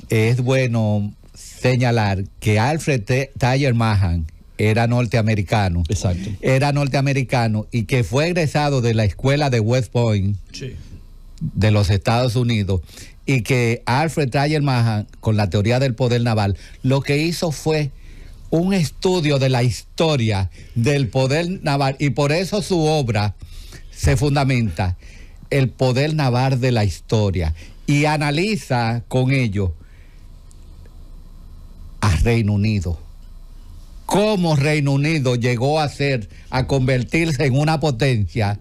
es bueno señalar que Alfred Thayer Mahan era norteamericano. Exacto. Era norteamericano y que fue egresado de la escuela de West Point, sí, de los Estados Unidos, y que Alfred Thayer Mahan, con la teoría del poder naval, lo que hizo fue un estudio de la historia del poder naval, y por eso su obra se fundamenta, el poder naval de la historia, y analiza con ello a Reino Unido. Cómo Reino Unido llegó a convertirse en una potencia,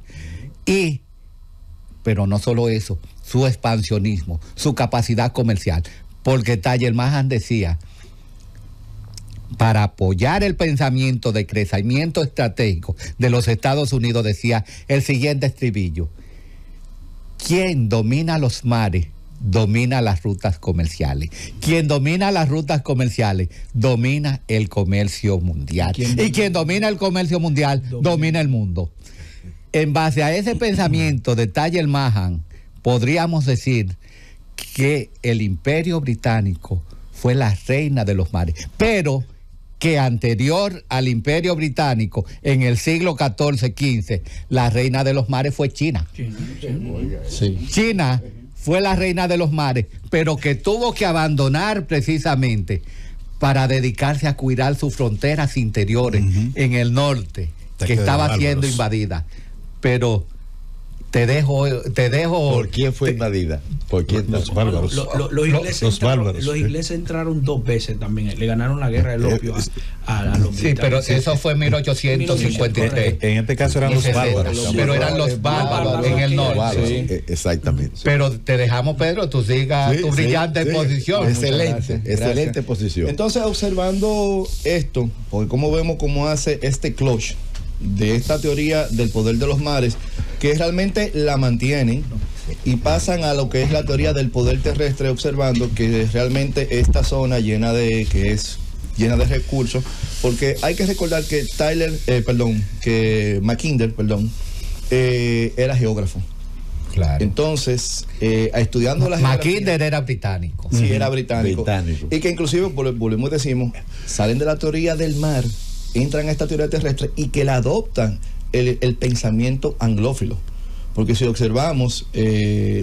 pero no solo eso, su expansionismo, su capacidad comercial, porque Thayer Mahan decía: para apoyar el pensamiento de crecimiento estratégico de los Estados Unidos, decía el siguiente estribillo: quien domina los mares domina las rutas comerciales, quien domina las rutas comerciales domina el comercio mundial, y quien domina el comercio mundial domina el mundo. En base a ese pensamiento de Thayer Mahan, podríamos decir que el Imperio Británico fue la reina de los mares, pero que anterior al Imperio Británico, en el siglo XIV-XV, la reina de los mares fue China. Sí. China fue la reina de los mares, pero que tuvo que abandonar precisamente para dedicarse a cuidar sus fronteras interiores en el norte, que estaba siendo invadida. Pero te dejo. ¿Por quién fue invadida? ¿Por quién? Los bárbaros. Los ingleses entraron dos veces también. Le ganaron la guerra del opio a los británicos. Sí, pero eso fue en 1853. En este caso eran los bárbaros. Pero eran los bárbaros en el norte. Sí. Exactamente. Pero te dejamos, Pedro, tú sigas tu brillante posición. Excelente posición. Entonces, observando esto, porque como vemos cómo hace este cloche de esta teoría del poder de los mares, que realmente la mantienen y pasan a lo que es la teoría del poder terrestre, observando que realmente esta zona llena de recursos, porque hay que recordar que Mackinder era geógrafo. Claro. Entonces, estudiando la geografía, Mackinder era británico. Sí, era británico. Y que inclusive, volvemos y decimos, salen de la teoría del mar, entran a esta teoría terrestre y que la adoptan el pensamiento anglófilo. Porque si observamos,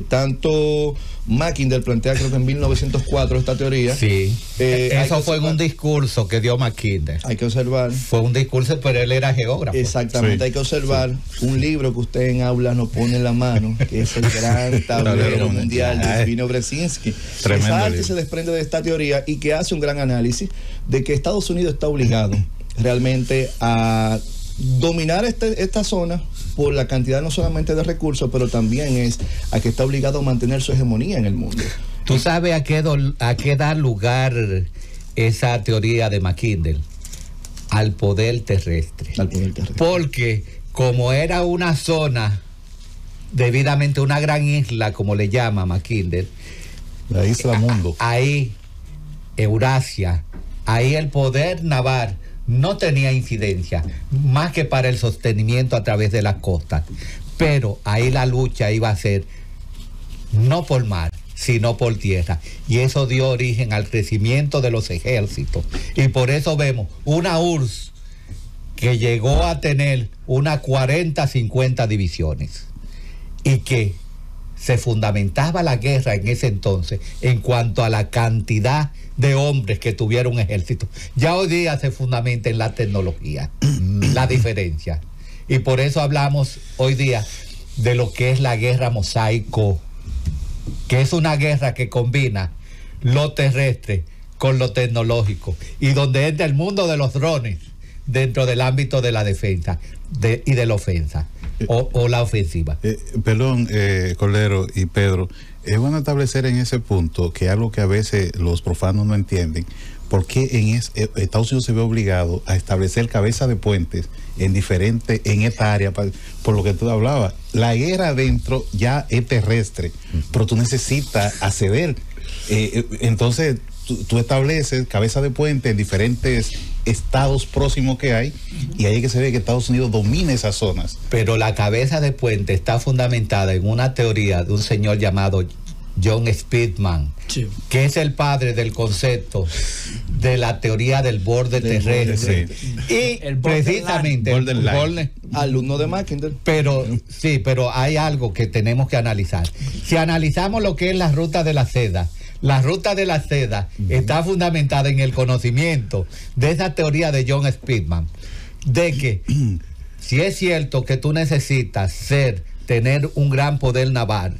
tanto Mackinder plantea, creo que en 1904, esta teoría. Sí, eso fue en un discurso que dio Mackinder. Hay que observar. Fue un discurso, pero él era geógrafo. Exactamente, sí. Hay que observar un libro que usted en aulas nos pone en la mano, que es el gran tablero mundial de Zbigniew Brzezinski. Tremendo. Esa arte se desprende de esta teoría y que hace un gran análisis de que Estados Unidos está obligado realmente a dominar esta zona por la cantidad no solamente de recursos, pero también es a que está obligado a mantener su hegemonía en el mundo. ¿Tú sabes a qué da lugar esa teoría de Mackinder? Al poder terrestre. Al poder terrestre. Porque como era una zona, debidamente una gran isla, como le llama Mackinder, la isla mundo. Ahí, Eurasia, ahí el poder naval no tenía incidencia, más que para el sostenimiento a través de las costas. Pero ahí la lucha iba a ser no por mar, sino por tierra. Y eso dio origen al crecimiento de los ejércitos. Y por eso vemos una URSS que llegó a tener unas 40, 50 divisiones. Y que se fundamentaba la guerra en ese entonces en cuanto a la cantidad de hombres que tuviera un ejército. Ya hoy día se fundamenta en la tecnología, la diferencia. Y por eso hablamos hoy día de lo que es la guerra mosaico, que es una guerra que combina lo terrestre con lo tecnológico, y donde entra el mundo de los drones dentro del ámbito de la defensa y de la ofensa. O la ofensiva. Perdón, Cordero y Pedro, es bueno establecer en ese punto que algo que a veces los profanos no entienden, porque Estados Unidos se ve obligado a establecer cabeza de puentes en esta área, por lo que tú hablabas. La guerra adentro ya es terrestre, pero tú necesitas acceder. Entonces, tú estableces cabeza de puente en diferentes estados próximos que hay, y ahí que se ve que Estados Unidos domina esas zonas. Pero la cabeza de puente está fundamentada en una teoría de un señor llamado John Spykman, sí, que es el padre del concepto de la teoría del borde terrestre. Sí. Y el precisamente el borde, alumno de Mackinder. Pero sí, pero hay algo que tenemos que analizar. Si analizamos lo que es la ruta de la seda, la ruta de la seda está fundamentada en el conocimiento de esa teoría de John Spykman, de que si es cierto que tú necesitas tener un gran poder naval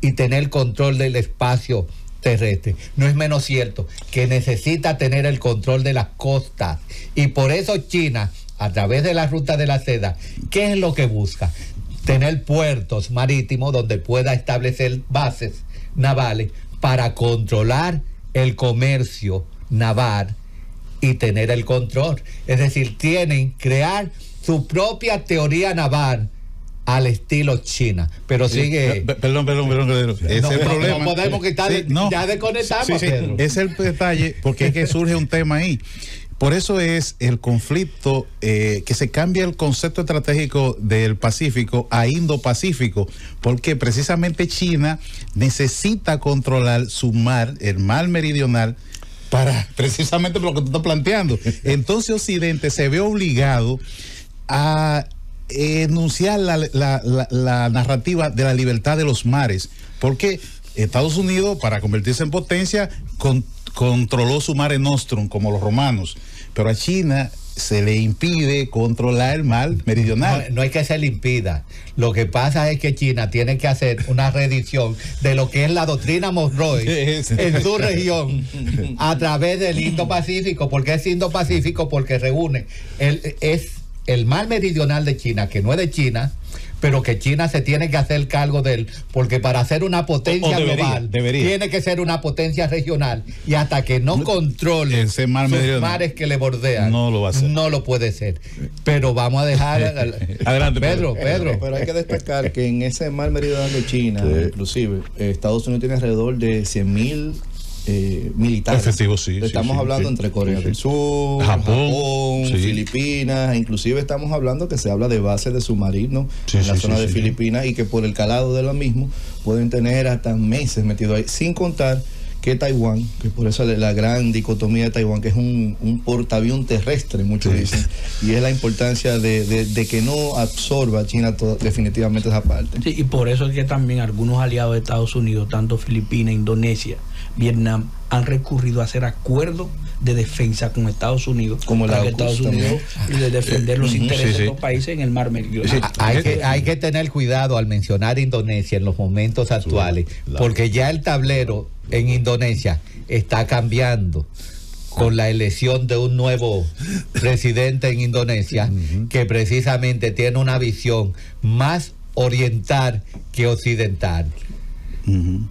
y tener control del espacio terrestre, no es menos cierto que necesita tener el control de las costas. Y por eso China, a través de la ruta de la seda, ¿qué es lo que busca? Tener puertos marítimos donde pueda establecer bases navales para controlar el comercio naval y tener el control. Es decir, crear su propia teoría naval al estilo China. Pero sigue. Perdón. Es el problema. No podemos quitar. Sí, ya desconectamos. Sí. Pedro. Es el detalle, porque es que surge un tema ahí. Por eso es el conflicto, que se cambia el concepto estratégico del Pacífico a Indo-Pacífico, porque precisamente China necesita controlar su mar, el mar meridional, para precisamente lo que tú estás planteando. Entonces Occidente se ve obligado a enunciar la narrativa de la libertad de los mares, porque Estados Unidos, para convertirse en potencia, controló su mare nostrum, como los romanos, pero a China se le impide controlar el mar meridional. No es que se le impida, lo que pasa es que China tiene que hacer una reedición de lo que es la doctrina Monroe en su región a través del Indo-Pacífico. Porque es Indo-Pacífico porque reúne el mar meridional de China, que no es de China, pero que China se tiene que hacer cargo de él, porque para ser una potencia global, tiene que ser una potencia regional, y hasta que no controle los mares que le bordean, no lo va a hacer. No lo puede ser. Pero vamos a dejar adelante, Pedro. Pero hay que destacar que en ese mar meridional de China, inclusive, Estados Unidos tiene alrededor de 100.000 militares. Efectivo, sí, estamos hablando entre Corea del Sur, Japón, Filipinas, inclusive estamos hablando que se habla de bases de submarinos en la zona de Filipinas, y que por el calado de lo mismo pueden tener hasta meses metidos ahí, sin contar que Taiwán, que por eso la gran dicotomía de Taiwán, que es un portaavión terrestre, muchos dicen, y es la importancia de que no absorba China definitivamente esa parte. Sí, y por eso es que también algunos aliados de Estados Unidos, tanto Filipinas, Indonesia, Vietnam, han recurrido a hacer acuerdos de defensa con Estados Unidos, como la Estados Unidos, y de defender los intereses de los países en el Mar Mediterráneo. Hay que tener cuidado al mencionar Indonesia en los momentos actuales, porque ya el tablero en Indonesia está cambiando con la elección de un nuevo presidente en Indonesia, que precisamente tiene una visión más oriental que occidental.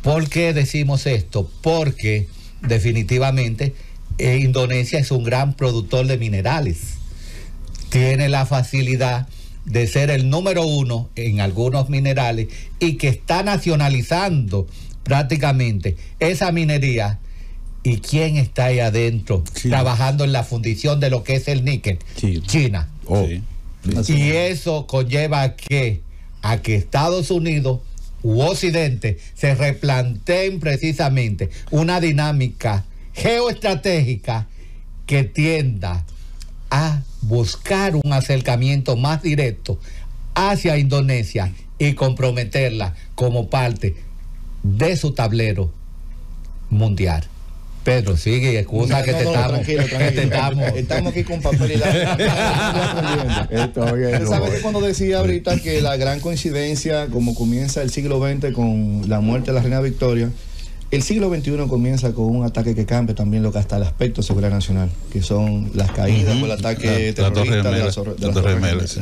¿Por qué decimos esto? Porque definitivamente Indonesia es un gran productor de minerales. Tiene la facilidad de ser el número 1 en algunos minerales y que está nacionalizando prácticamente esa minería. ¿Y quién está ahí adentro trabajando en la fundición de lo que es el níquel? China. Y eso conlleva a que Estados Unidos u Occidente se replanteen precisamente una dinámica geoestratégica que tienda a buscar un acercamiento más directo hacia Indonesia y comprometerla como parte de su tablero mundial. Pedro, sigue, excusa que te estamos. Estamos aquí con papel y lápiz. ¿Sabes que cuando decía ahorita que la gran coincidencia, como comienza el siglo XX con la muerte de la reina Victoria, el siglo XXI comienza con un ataque que cambia también lo que hasta el aspecto de seguridad nacional, que son las caídas o el ataque terrorista de las Torres Gemelas.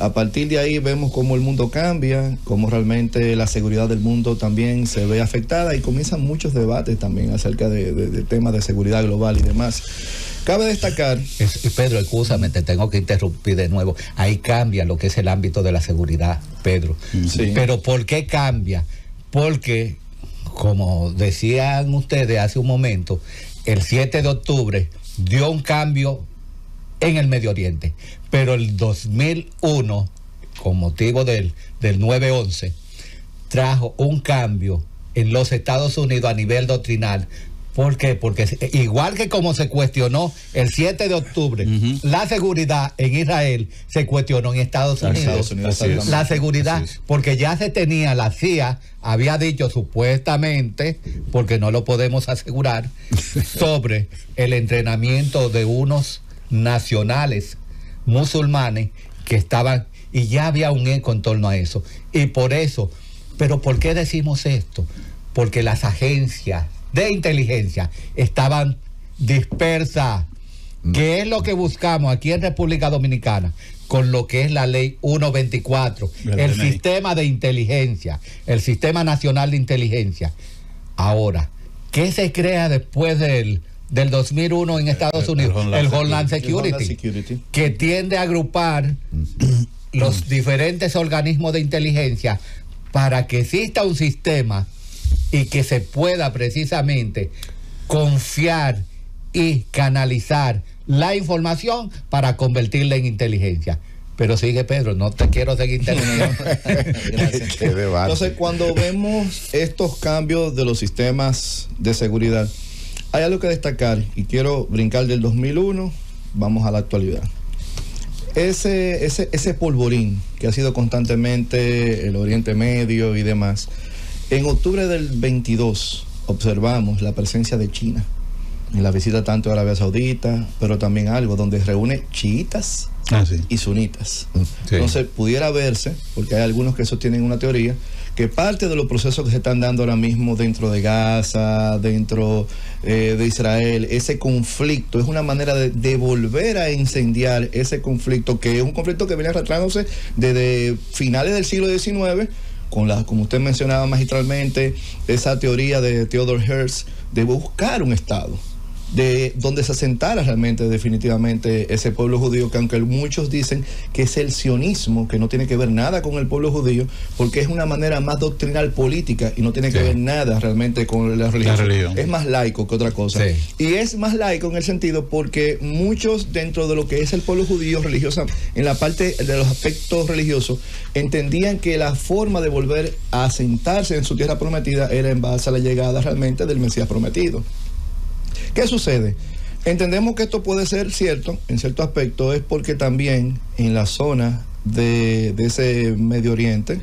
A partir de ahí vemos cómo el mundo cambia, cómo realmente la seguridad del mundo también se ve afectada y comienzan muchos debates también acerca de temas de seguridad global y demás. Cabe destacar... Pedro, excúsame, te tengo que interrumpir de nuevo. Ahí cambia lo que es el ámbito de la seguridad, Pedro. Sí. Pero ¿por qué cambia? Porque, como decían ustedes hace un momento, el 7 de octubre dio un cambio en el Medio Oriente, pero el 2001, con motivo del 9/11, trajo un cambio en los Estados Unidos a nivel doctrinal. ¿Por qué? Porque igual que como se cuestionó el 7 de octubre, la seguridad en Israel, se cuestionó en Estados Unidos la seguridad, porque ya se tenía, la CIA había dicho supuestamente, porque no lo podemos asegurar, sobre el entrenamiento de unos nacionales musulmanes que estaban, y ya había un eco en torno a eso. Y por eso, pero ¿por qué decimos esto? Porque las agencias de inteligencia estaban dispersas, que es lo que buscamos aquí en República Dominicana con lo que es la ley 124, el sistema de inteligencia, el sistema nacional de inteligencia. Ahora, ¿qué se crea después del 2001 en Estados Unidos? El Homeland Security, que tiende a agrupar los diferentes organismos de inteligencia para que exista un sistema y que se pueda precisamente confiar y canalizar la información para convertirla en inteligencia. Pero sigue, Pedro, no te quiero seguir interviniendo. Entonces, cuando vemos estos cambios de los sistemas de seguridad, hay algo que destacar, y quiero brincar del 2001, vamos a la actualidad. Ese polvorín que ha sido constantemente el Oriente Medio y demás. En octubre del 22 observamos la presencia de China en la visita tanto a Arabia Saudita, pero también algo donde reúne chiitas y sunitas. Entonces pudiera verse, porque hay algunos que sostienen una teoría, que parte de los procesos que se están dando ahora mismo dentro de Gaza, dentro de Israel, ese conflicto es una manera de volver a incendiar ese conflicto, que es un conflicto que viene arrastrándose desde finales del siglo XIX, como usted mencionaba magistralmente, esa teoría de Theodor Herzl de buscar un Estado. de donde se asentara realmente definitivamente ese pueblo judío, que aunque muchos dicen que es el sionismo, que no tiene que ver nada con el pueblo judío, porque es una manera más doctrinal política y no tiene que ver nada realmente con la religión. Es más laico que otra cosa. Sí. Y es más laico en el sentido porque muchos dentro de lo que es el pueblo judío religioso, en la parte de los aspectos religiosos, entendían que la forma de volver a asentarse en su tierra prometida era en base a la llegada realmente del Mesías prometido. ¿Qué sucede? Entendemos que esto puede ser cierto, en cierto aspecto, es porque también en la zona de ese Medio Oriente,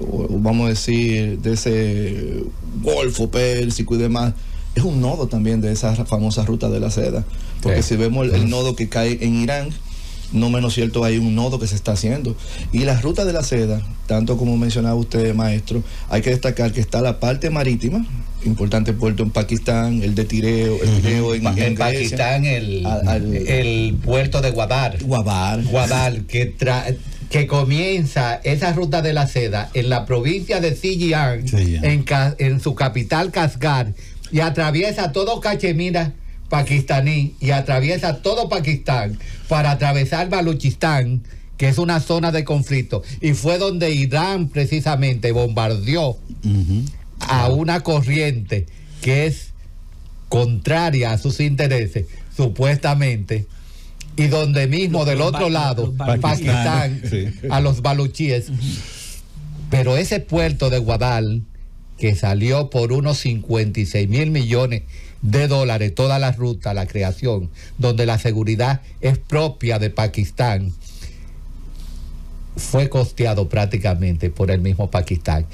o vamos a decir, de ese Golfo Pérsico y demás, es un nodo también de esa famosa ruta de la seda. Porque si vemos el nodo que cae en Irán, no menos cierto hay un nodo que se está haciendo. Y la ruta de la seda, tanto como mencionaba usted, maestro, hay que destacar que está la parte marítima, importante puerto en Pakistán, el de Tireo, el Pireo en Pakistán, Grecia, el puerto de Gwadar, que comienza esa ruta de la seda en la provincia de Xinjiang, en su capital Kashgar, y atraviesa todo Cachemira pakistaní y atraviesa todo Pakistán para atravesar Baluchistán, que es una zona de conflicto, y fue donde Irán precisamente bombardeó a una corriente que es contraria a sus intereses, supuestamente, y donde mismo del otro lado, Pakistán, a los baluchíes. Pero ese puerto de Gwadar, que salió por unos 56 mil millones de dólares, toda la ruta, la creación, donde la seguridad es propia de Pakistán, fue costeado prácticamente por el mismo Pakistán.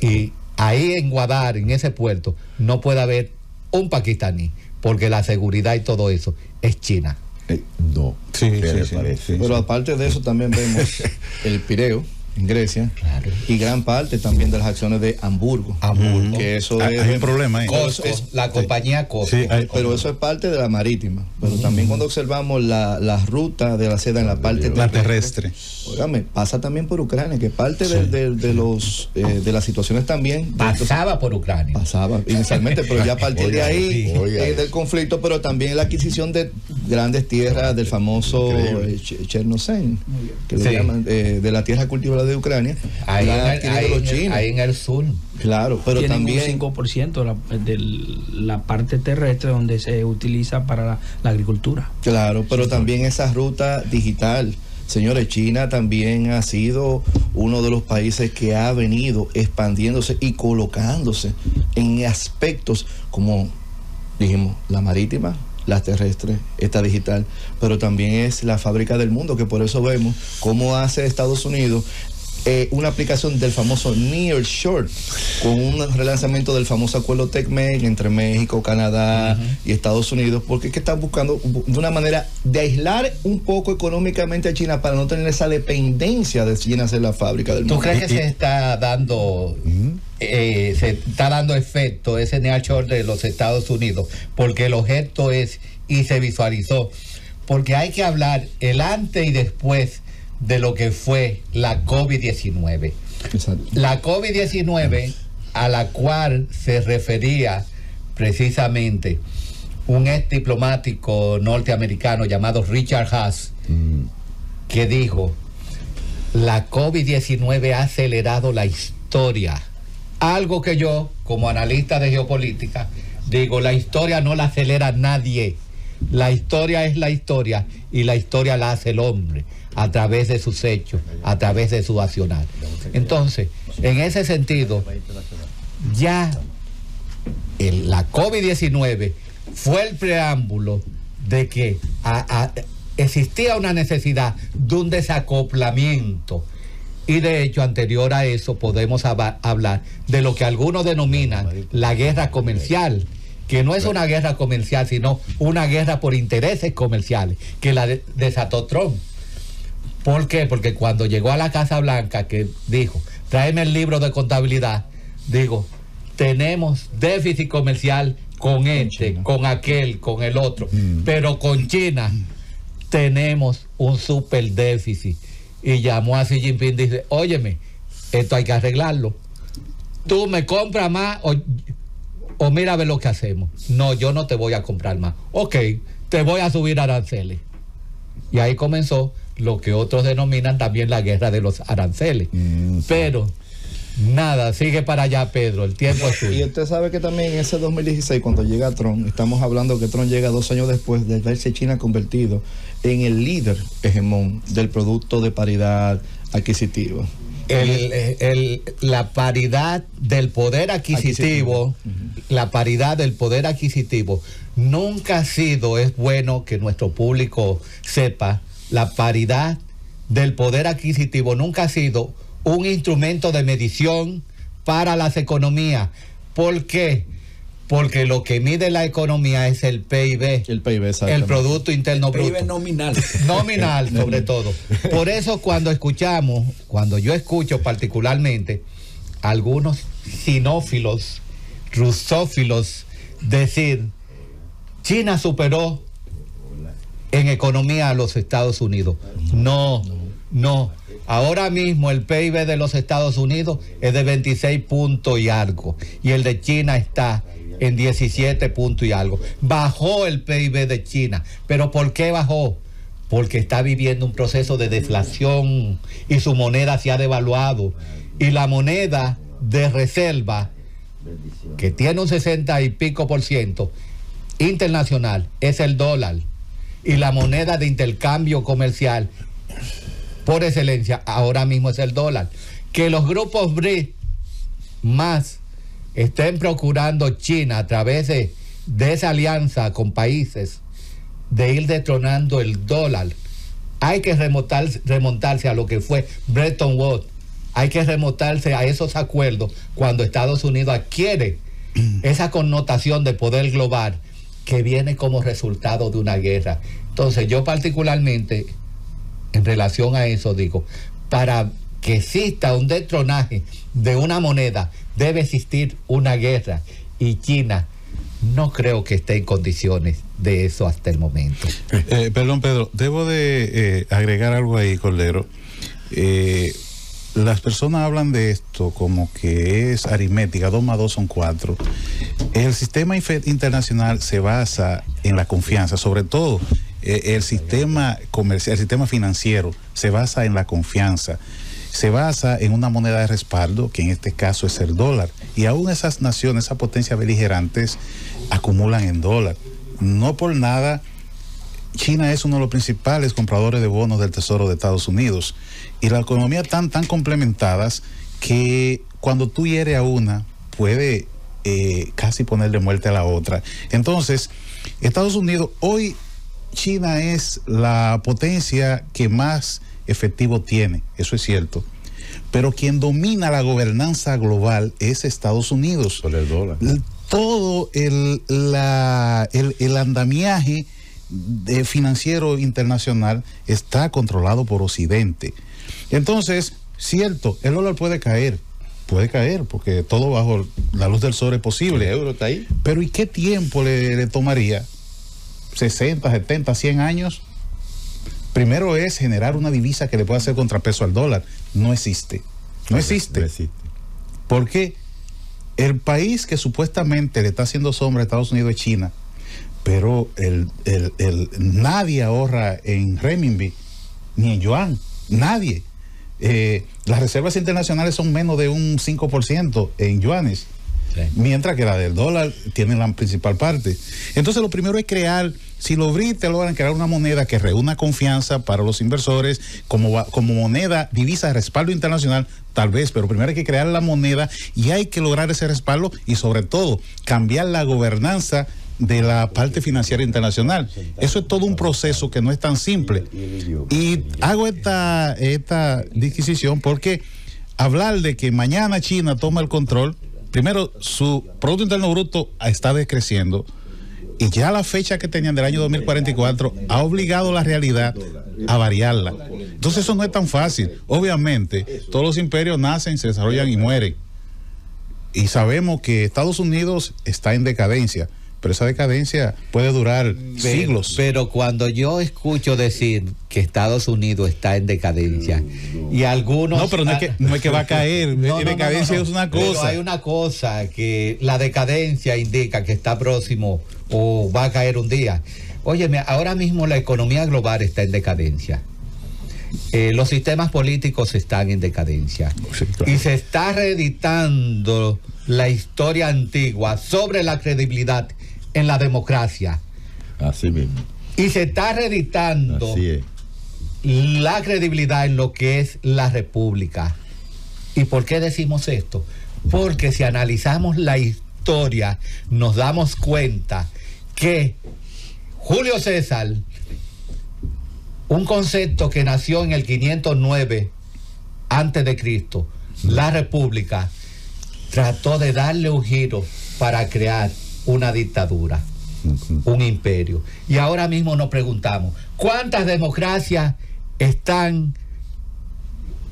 Y ahí en Gwadar, en ese puerto, no puede haber un pakistaní, porque la seguridad y todo eso es China. Pero aparte de eso también vemos el Pireo en Grecia, y gran parte también de las acciones de Hamburgo. Que eso hay un problema ahí. La compañía Costco. Pero eso es parte de la marítima. Pero también cuando observamos la ruta de la seda en la parte terrestre. Óigame, pasa también por Ucrania, que parte de las situaciones también. Pasaba por Ucrania. Pasaba inicialmente, pero ya a partir de ahí, del conflicto, pero también la adquisición de grandes tierras del famoso Chernozem, que le llaman de la tierra cultivada de Ucrania, ahí en el sur. Claro, pero tienen también un 5% de la parte terrestre donde se utiliza para la agricultura. Claro, pero también esa ruta digital. Señores, China también ha sido uno de los países que ha venido expandiéndose y colocándose en aspectos como, dijimos, la marítima, las terrestres, esta digital, pero también es la fábrica del mundo, que por eso vemos cómo hace Estados Unidos una aplicación del famoso nearshore, con un relanzamiento del famoso acuerdo TECMEC entre México, Canadá y Estados Unidos, porque es que están buscando de una manera de aislar un poco económicamente a China para no tener esa dependencia de China ser la fábrica del mundo. ¿Tú crees que se está dando efecto ese nearshore de los Estados Unidos? Porque el objeto es y se visualizó, porque hay que hablar el antes y después de lo que fue la COVID-19. La COVID-19, a la cual se refería precisamente un ex diplomático norteamericano llamado Richard Haas, que dijo: la COVID-19 ha acelerado la historia. Algo que yo, como analista de geopolítica, digo: la historia no la acelera nadie. La historia es la historia, y la historia la hace el hombre a través de sus hechos, a través de su accionar. Entonces, en ese sentido, ya la COVID-19 fue el preámbulo de que existía una necesidad de un desacoplamiento. Y de hecho, anterior a eso, podemos hablar de lo que algunos denominan la guerra comercial, que no es una guerra comercial, sino una guerra por intereses comerciales, que la desató Trump. ¿Por qué? Porque cuando llegó a la Casa Blanca, que dijo: tráeme el libro de contabilidad, digo, tenemos déficit comercial con este, China, con aquel, con el otro, pero con China tenemos un super déficit. Y llamó a Xi Jinping y dice: óyeme, esto hay que arreglarlo. Tú me compras más o mira a ver lo que hacemos. No, yo no te voy a comprar más. Ok, te voy a subir aranceles. Y ahí comenzó lo que otros denominan también la guerra de los aranceles. Sí. Pero nada, sigue para allá, Pedro, el tiempo es suyo. Y usted sabe que también en ese 2016, cuando llega Trump, estamos hablando que Trump llega 2 años después de verse China convertido en el líder hegemón del producto de paridad adquisitiva. La paridad del poder adquisitivo, la paridad del poder adquisitivo nunca ha sido, es bueno que nuestro público sepa, la paridad del poder adquisitivo nunca ha sido un instrumento de medición para las economías. ¿Por qué? Porque lo que mide la economía es el PIB. El PIB, el Producto Interno Bruto. El PIB nominal. Nominal, sobre todo. Por eso cuando escuchamos, cuando yo escucho particularmente, algunos sinófilos, rusófilos, decir, China superó en economía a los Estados Unidos. No, no. Ahora mismo el PIB de los Estados Unidos es de 26 puntos y algo. Y el de China está en 17 puntos y algo. Bajó el PIB de China. ¿Pero por qué bajó? Porque está viviendo un proceso de deflación y su moneda se ha devaluado. Y la moneda de reserva, que tiene un 60 y pico % internacional, es el dólar. Y la moneda de intercambio comercial por excelencia ahora mismo es el dólar. Que los grupos BRICS más estén procurando China a través de esa alianza con países de ir destronando el dólar. Hay que remontarse a lo que fue Bretton Woods. Hay que remontarse a esos acuerdos cuando Estados Unidos adquiere esa connotación de poder global que viene como resultado de una guerra. Entonces yo particularmente en relación a eso digo, para que exista un destronaje de una moneda debe existir una guerra, y China no creo que esté en condiciones de eso hasta el momento. Perdón, Pedro, debo de agregar algo ahí, Cordero. Las personas hablan de esto como que es aritmética, 2 más 2 son 4. El sistema internacional se basa en la confianza, sobre todo el sistema comercial, el sistema financiero se basa en la confianza. Se basa en una moneda de respaldo, que en este caso es el dólar. Y aún esas naciones, esas potencias beligerantes, acumulan en dólar. No por nada, China es uno de los principales compradores de bonos del Tesoro de Estados Unidos. Y la economía están tan complementadas que cuando tú hieres a una, puede casi ponerle muerte a la otra. Entonces, Estados Unidos, hoy China es la potencia que más efectivo tiene, eso es cierto, pero quien domina la gobernanza global es Estados Unidos. Por el dólar. Todo el andamiaje financiero internacional está controlado por Occidente. Entonces, cierto, el dólar puede caer, porque todo bajo la luz del sol es posible. El euro está ahí. Pero ¿y qué tiempo le tomaría? 60, 70, 100 años. Primero es generar una divisa que le pueda hacer contrapeso al dólar. No existe. No existe. No existe. Porque el país que supuestamente le está haciendo sombra a Estados Unidos es China, pero nadie ahorra en renminbi, ni en yuan, nadie. Las reservas internacionales son menos de un 5% en yuanes, sí, mientras que la del dólar tiene la principal parte. Entonces lo primero es crear, si los BRICS logran crear una moneda que reúna confianza para los inversores como moneda, divisa de respaldo internacional, tal vez, pero primero hay que crear la moneda y hay que lograr ese respaldo y sobre todo cambiar la gobernanza de la parte financiera internacional. Eso es todo un proceso que no es tan simple. Y hago esta disquisición porque hablar de que mañana China toma el control, primero su Producto Interno Bruto está decreciendo, y ya la fecha que tenían del año 2044 ha obligado la realidad a variarla. Entonces eso no es tan fácil. Obviamente, todos los imperios nacen, se desarrollan y mueren. Y sabemos que Estados Unidos está en decadencia, pero esa decadencia puede durar siglos. Pero cuando yo escucho decir que Estados Unidos está en decadencia y algunos... No, pero no es que va a caer, decadencia es una cosa. Pero hay una cosa que la decadencia indica que está próximo o va a caer un día. Óyeme, ahora mismo la economía global está en decadencia. Los sistemas políticos están en decadencia. Sí, claro. Y se está reeditando la historia antigua sobre la credibilidad en la democracia. Así mismo. Y se está reeditando la credibilidad en lo que es la república. ¿Y por qué decimos esto? Porque si analizamos la historia, nos damos cuenta que Julio César, un concepto que nació en el 509 antes de Cristo, la república, trató de darle un giro para crear una dictadura, un imperio. Y ahora mismo nos preguntamos, ¿cuántas democracias están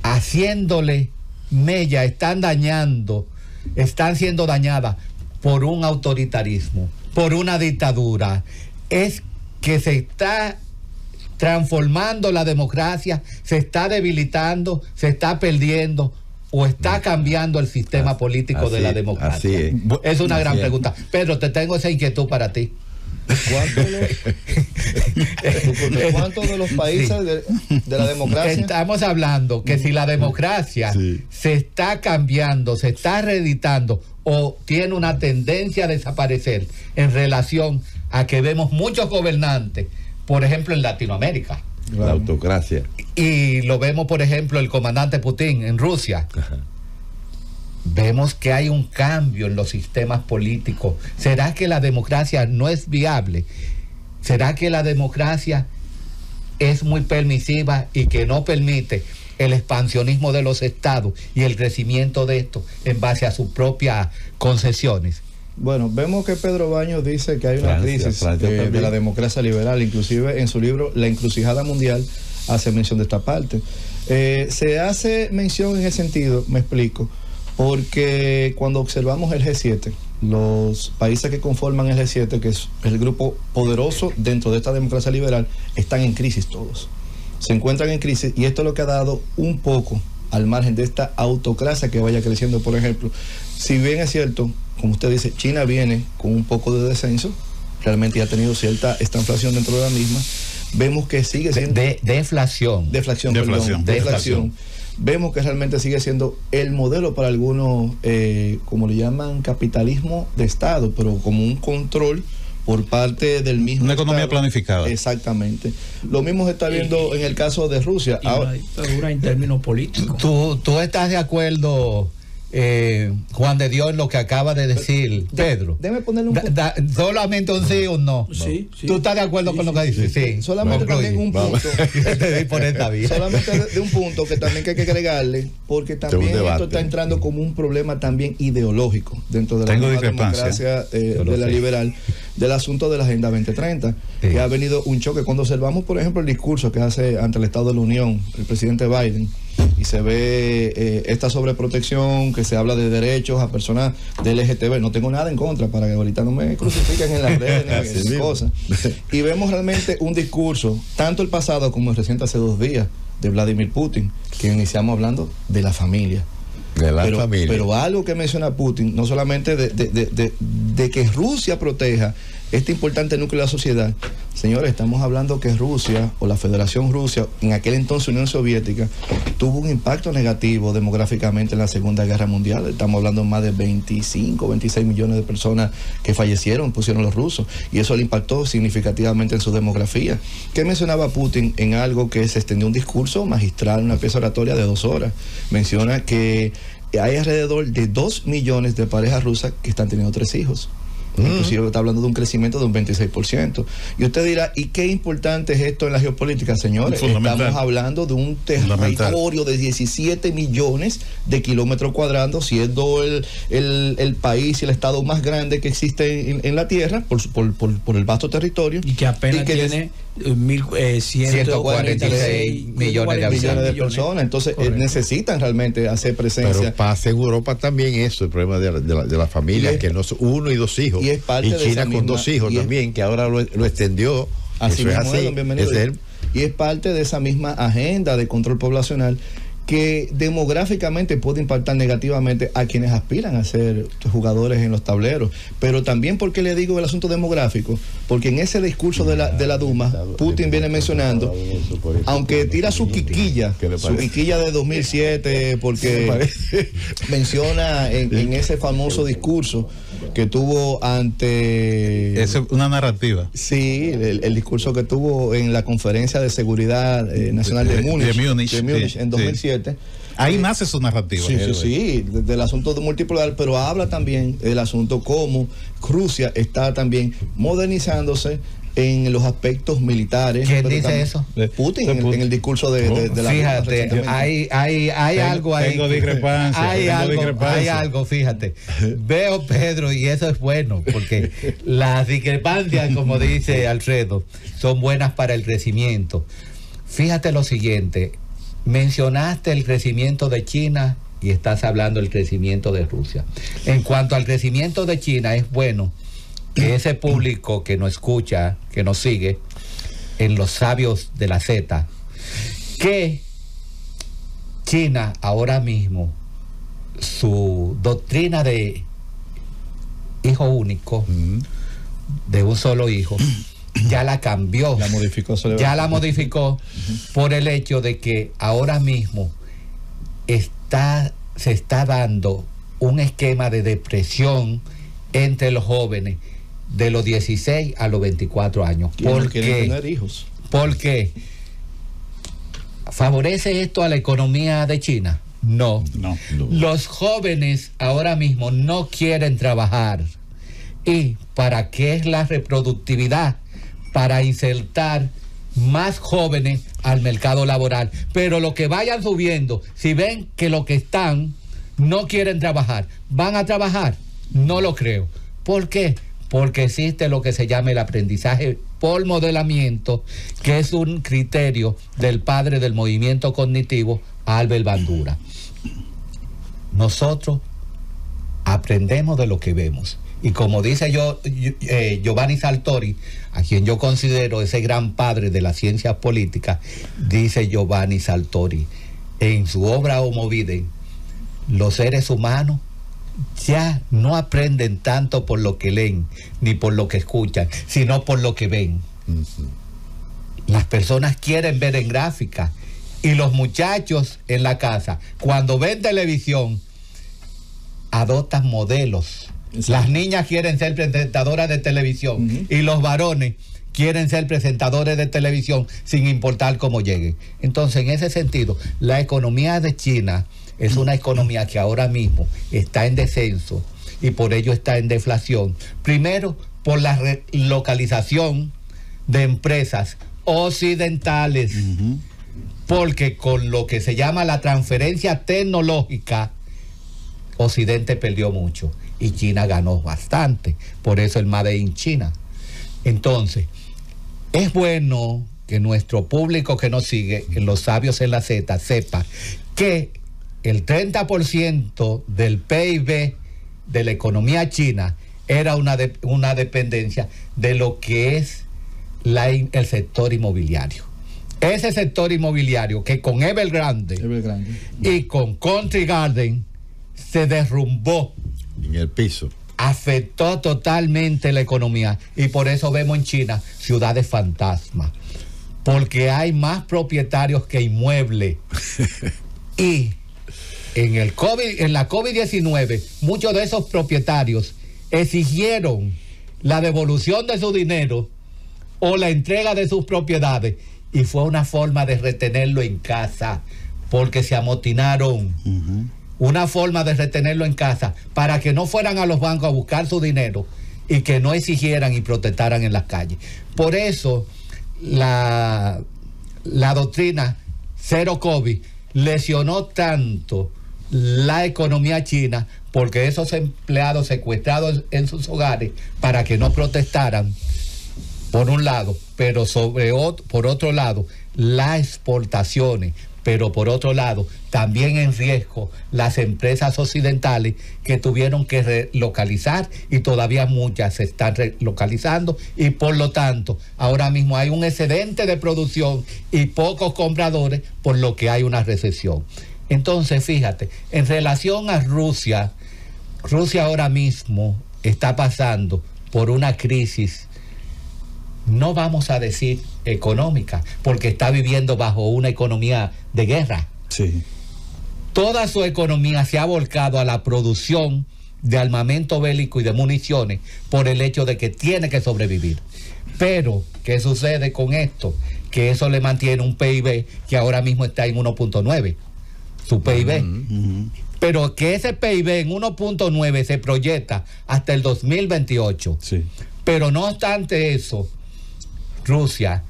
haciéndole mella, están dañando, están siendo dañadas por un autoritarismo, por una dictadura? Es que se está transformando la democracia, se está debilitando, se está perdiendo o está cambiando el sistema político de la democracia. Es una gran pregunta. Pedro, te tengo esa inquietud para ti. ¿Cuántos de los países de la democracia? Estamos hablando que si la democracia se está cambiando, se está reeditando o tiene una tendencia a desaparecer en relación a que vemos muchos gobernantes, por ejemplo, en Latinoamérica. La autocracia. Y lo vemos, por ejemplo, el comandante Putin en Rusia. Ajá. Vemos que hay un cambio en los sistemas políticos. ¿Será que la democracia no es viable? ¿Será que la democracia es muy permisiva y que no permite el expansionismo de los estados y el crecimiento de estos en base a sus propias concesiones? Bueno, vemos que Pedro Baños dice que hay una crisis de la democracia liberal. Inclusive en su libro La Encrucijada Mundial hace mención de esta parte. Se hace mención en ese sentido, me explico, porque cuando observamos el G7, los países que conforman el G7, que es el grupo poderoso dentro de esta democracia liberal, están en crisis todos. Se encuentran en crisis y esto es lo que ha dado un poco al margen de esta autocracia que vaya creciendo. Por ejemplo, si bien es cierto, como usted dice, China viene con un poco de descenso, realmente ya ha tenido cierta estanflación dentro de la misma, vemos que sigue siendo... Deflación. Vemos que realmente sigue siendo el modelo para algunos, como le llaman, capitalismo de Estado, pero como un control por parte del mismo Una economía Estado. Planificada. Exactamente. Lo mismo se está viendo en el caso de Rusia. Ahora, dictadura en términos políticos. ¿Tú estás de acuerdo, Juan de Dios, lo que acaba de decir Pedro? Déjame ponerle un solamente un sí o un no. Sí. ¿Tú estás de acuerdo con lo que dice? Sí. Solamente también un punto. Solamente de un punto que también que hay que agregarle, porque también esto está entrando como un problema también ideológico dentro de la democracia de la liberal, del asunto de la Agenda 2030, que ha venido un choque. Cuando observamos, por ejemplo, el discurso que hace ante el Estado de la Unión el presidente Biden, y se ve esta sobreprotección, que se habla de derechos a personas del LGTB, no tengo nada en contra, para que ahorita no me crucifiquen en las redes, en esas cosas. Y vemos realmente un discurso, tanto el pasado como el reciente hace 2 días, de Vladimir Putin, que iniciamos hablando de la familia. Pero algo que menciona Putin, no solamente de que Rusia proteja este importante núcleo de la sociedad. Señores, estamos hablando que Rusia, o la Federación Rusa, en aquel entonces Unión Soviética, tuvo un impacto negativo demográficamente en la Segunda Guerra Mundial. Estamos hablando de más de 25, 26 millones de personas que fallecieron, pusieron los rusos, y eso le impactó significativamente en su demografía. ¿Qué mencionaba Putin en algo que se extendió un discurso magistral, una pieza oratoria de 2 horas? Menciona que hay alrededor de 2 millones de parejas rusas que están teniendo 3 hijos. Inclusive está hablando de un crecimiento de un 26%. Y usted dirá, ¿y qué importante es esto en la geopolítica, señores? Estamos hablando de un territorio de 17 millones de kilómetros cuadrados, siendo el país y el estado más grande que existe en la Tierra, por el vasto territorio. Y que apenas tiene 146 millones de personas. Entonces necesitan realmente hacer presencia. Pero pasa en Europa también eso, el problema de la familia, que no es 1 y 2 hijos. Y es parte de China con dos hijos también, que ahora lo extendió. Así mismo es, don Bienvenido. Y es parte de esa misma agenda de control poblacional que demográficamente puede impactar negativamente a quienes aspiran a ser jugadores en los tableros. Pero también, porque le digo el asunto demográfico, porque en ese discurso de la Duma, Putin viene mencionando, aunque tira su quiquilla de 2007, porque menciona en ese famoso discurso que tuvo ante... Es una narrativa. Sí, el discurso que tuvo en la Conferencia de Seguridad Nacional de Múnich en 2007. Sí. Ahí nace su narrativa. Sí, del asunto multipolar, pero habla también del asunto cómo Rusia está también modernizándose en los aspectos militares. ¿Quién dice eso? Putin, en el discurso de la... Fíjate, hay algo ahí. Tengo discrepancia. Hay algo, fíjate. Veo, Pedro, y eso es bueno, porque las discrepancias, como dice Alfredo, son buenas para el crecimiento. Fíjate lo siguiente, mencionaste el crecimiento de China y estás hablando del crecimiento de Rusia. En cuanto al crecimiento de China, es bueno que ese público que nos escucha, que nos sigue en Los Sabios de la Z, que China ahora mismo, su doctrina de hijo único, de un solo hijo, ya la cambió, ya la modificó por el hecho de que ahora mismo se está dando un esquema de depresión entre los jóvenes de los 16 a los 24 años. ¿Por qué? Porque favorece esto a la economía de China. No. Los jóvenes ahora mismo no quieren trabajar. ¿Y para qué es la reproductividad? Para insertar más jóvenes al mercado laboral. Pero lo que vayan subiendo, si ven que lo que están no quieren trabajar, ¿van a trabajar? No lo creo. ¿Por qué? Porque existe lo que se llama el aprendizaje por modelamiento, que es un criterio del padre del movimiento cognitivo, Albert Bandura. Nosotros aprendemos de lo que vemos. Y como dice Giovanni Sartori, a quien yo considero ese gran padre de las ciencias políticas, dice Giovanni Sartori en su obra Homo Videm, los seres humanos ya no aprenden tanto por lo que leen ni por lo que escuchan, sino por lo que ven. Las personas quieren ver en gráficas, y los muchachos en la casa, cuando ven televisión, adoptan modelos. Las niñas quieren ser presentadoras de televisión y los varones quieren ser presentadores de televisión, sin importar cómo lleguen. Entonces, en ese sentido, la economía de China es una economía que ahora mismo está en descenso, y por ello está en deflación. Primero, por la relocalización de empresas occidentales, porque con lo que se llama la transferencia tecnológica, Occidente perdió mucho y China ganó bastante. Por eso el Made in China. Entonces, es bueno que nuestro público que nos sigue en Los Sabios en la Z sepa que el 30% del PIB de la economía china era una dependencia de lo que es el sector inmobiliario. Ese sector inmobiliario que con Evergrande y con Country Garden se derrumbó en el piso, afectó totalmente la economía, y por eso vemos en China ciudades fantasmas, porque hay más propietarios que inmuebles. Y en la COVID-19, muchos de esos propietarios exigieron la devolución de su dinero o la entrega de sus propiedades, y fue una forma de retenerlo en casa, porque se amotinaron. Una forma de retenerlo en casa para que no fueran a los bancos a buscar su dinero y que no exigieran y protestaran en las calles. Por eso la doctrina cero COVID lesionó tanto la economía china, porque esos empleados secuestrados en sus hogares para que no protestaran, por un lado, pero por otro lado, las exportaciones, pero por otro lado también en riesgo las empresas occidentales que tuvieron que relocalizar, y todavía muchas se están relocalizando, y por lo tanto ahora mismo hay un excedente de producción y pocos compradores, por lo que hay una recesión. Entonces, fíjate, en relación a Rusia, Rusia ahora mismo está pasando por una crisis, no vamos a decir económica, porque está viviendo bajo una economía de guerra. Sí. Toda su economía se ha volcado a la producción de armamento bélico y de municiones por el hecho de que tiene que sobrevivir. Pero, ¿qué sucede con esto? Que eso le mantiene un PIB que ahora mismo está en 1.9, su PIB. Pero que ese PIB en 1.9 se proyecta hasta el 2028. Sí. Pero no obstante eso, Rusia,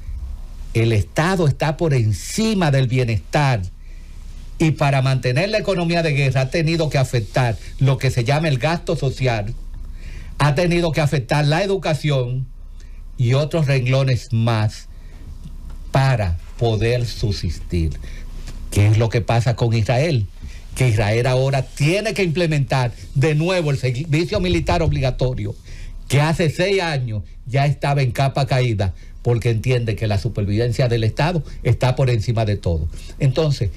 el Estado está por encima del bienestar, y para mantener la economía de guerra ha tenido que afectar lo que se llama el gasto social, ha tenido que afectar la educación y otros renglones más para poder subsistir. ¿Qué es lo que pasa con Israel? Que Israel ahora tiene que implementar de nuevo el servicio militar obligatorio, que hace 6 años ya estaba en capa caída, porque entiende que la supervivencia del Estado está por encima de todo. Entonces,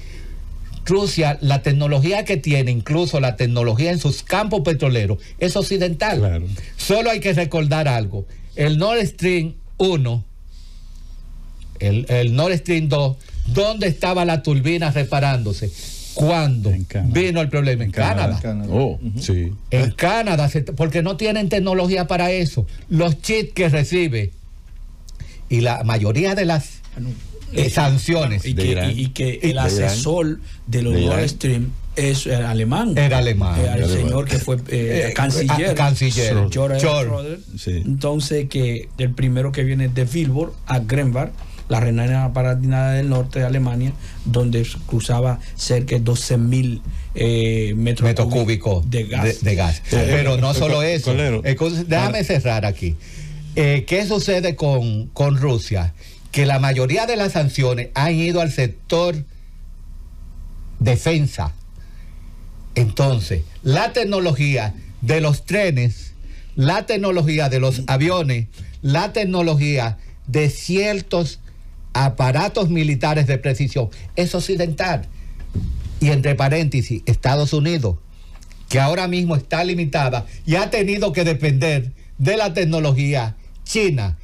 Rusia, la tecnología que tiene, incluso la tecnología en sus campos petroleros, es occidental. Claro. Solo hay que recordar algo. El Nord Stream 1, el Nord Stream 2, ¿dónde estaba la turbina reparándose? Cuando vino el problema en Canadá. En Canadá, porque no tienen tecnología para eso. Los chips que recibe y la mayoría de las sanciones. Y que el asesor de los Nord Stream es alemán. Era alemán. El señor que fue canciller. Schröder. Sí. Entonces, que el primero que viene de Vilborg a Grönberg, la Renania Palatinada del norte de Alemania, donde cruzaba cerca de 12.000 metros cúbicos de gas. Pero no solo eso. Déjame cerrar aquí. ¿Qué sucede con Rusia? Que la mayoría de las sanciones han ido al sector defensa. Entonces, la tecnología de los trenes, la tecnología de los aviones, la tecnología de ciertos aparatos militares de precisión es occidental. Y entre paréntesis, Estados Unidos, que ahora mismo está limitada y ha tenido que depender de la tecnología china,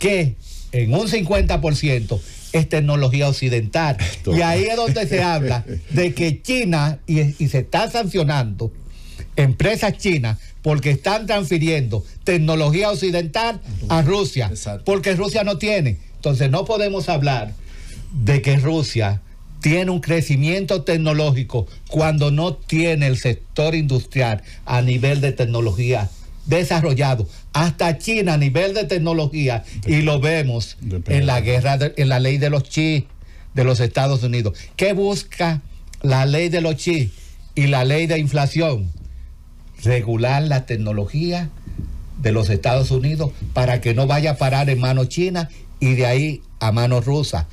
que en un 50% es tecnología occidental. Esto. Y ahí es donde se habla de que China, y se está sancionando empresas chinas porque están transfiriendo tecnología occidental a Rusia. Exacto. Porque Rusia no tiene. Entonces no podemos hablar de que Rusia tiene un crecimiento tecnológico cuando no tiene el sector industrial a nivel de tecnología desarrollado. Hasta China a nivel de tecnología, y lo vemos en la guerra, en la ley de los chips de los Estados Unidos. ¿Qué busca la ley de los chips y la ley de inflación? Regular la tecnología de los Estados Unidos para que no vaya a parar en manos chinas y de ahí a manos rusas.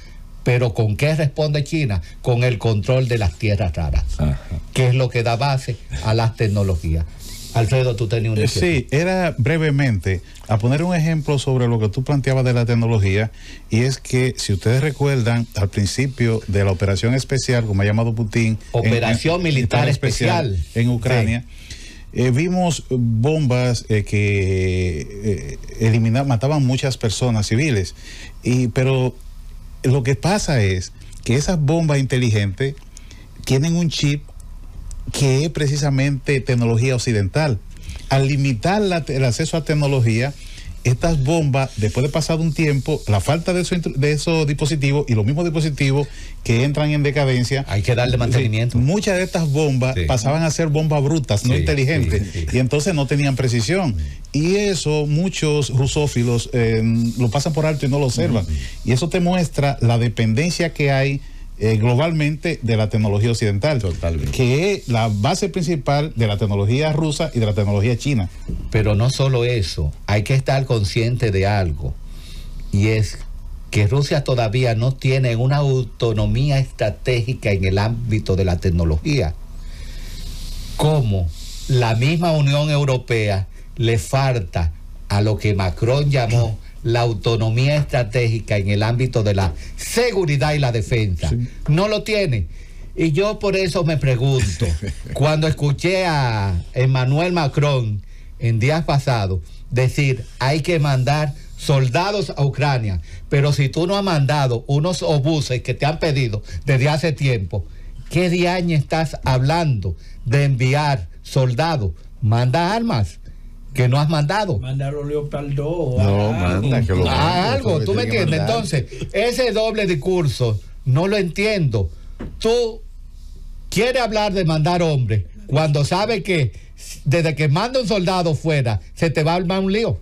Pero ¿con qué responde China? Con el control de las tierras raras, que es lo que da base a las tecnologías. Alfredo, tú tenías una idea. Sí, era brevemente a poner un ejemplo sobre lo que tú planteabas de la tecnología, y es que, si ustedes recuerdan, al principio de la operación especial, como ha llamado Putin, operación militar especial en Ucrania, sí. Vimos bombas que mataban muchas personas civiles, pero lo que pasa es que esas bombas inteligentes tienen un chip que es precisamente tecnología occidental. Al limitar el acceso a tecnología, estas bombas, después de pasado un tiempo, la falta de esos dispositivos, y los mismos dispositivos que entran en decadencia, hay que darle mantenimiento. Muchas de estas bombas pasaban a ser bombas brutas, no inteligentes, y entonces no tenían precisión. Y eso muchos rusófilos lo pasan por alto y no lo observan. Y eso te muestra la dependencia que hay globalmente de la tecnología occidental. Totalmente. Que es la base principal de la tecnología rusa y de la tecnología china. Pero no solo eso, hay que estar consciente de algo, y es que Rusia todavía no tiene una autonomía estratégica en el ámbito de la tecnología, como la misma Unión Europea le falta a lo que Macron llamó la autonomía estratégica en el ámbito de la seguridad y la defensa. Sí. No lo tiene. Y yo por eso me pregunto, cuando escuché a Emmanuel Macron en días pasados decir, hay que mandar soldados a Ucrania, pero si tú no has mandado unos obuses que te han pedido desde hace tiempo, ¿qué diaño estás hablando de enviar soldados? Manda armas que no has mandado. Manda los Leopard 2. No, manda que lo algo, tú me entiendes. Entonces, ese doble discurso no lo entiendo. Tú quieres hablar de mandar hombres cuando sabes que desde que manda un soldado fuera se te va a armar un lío.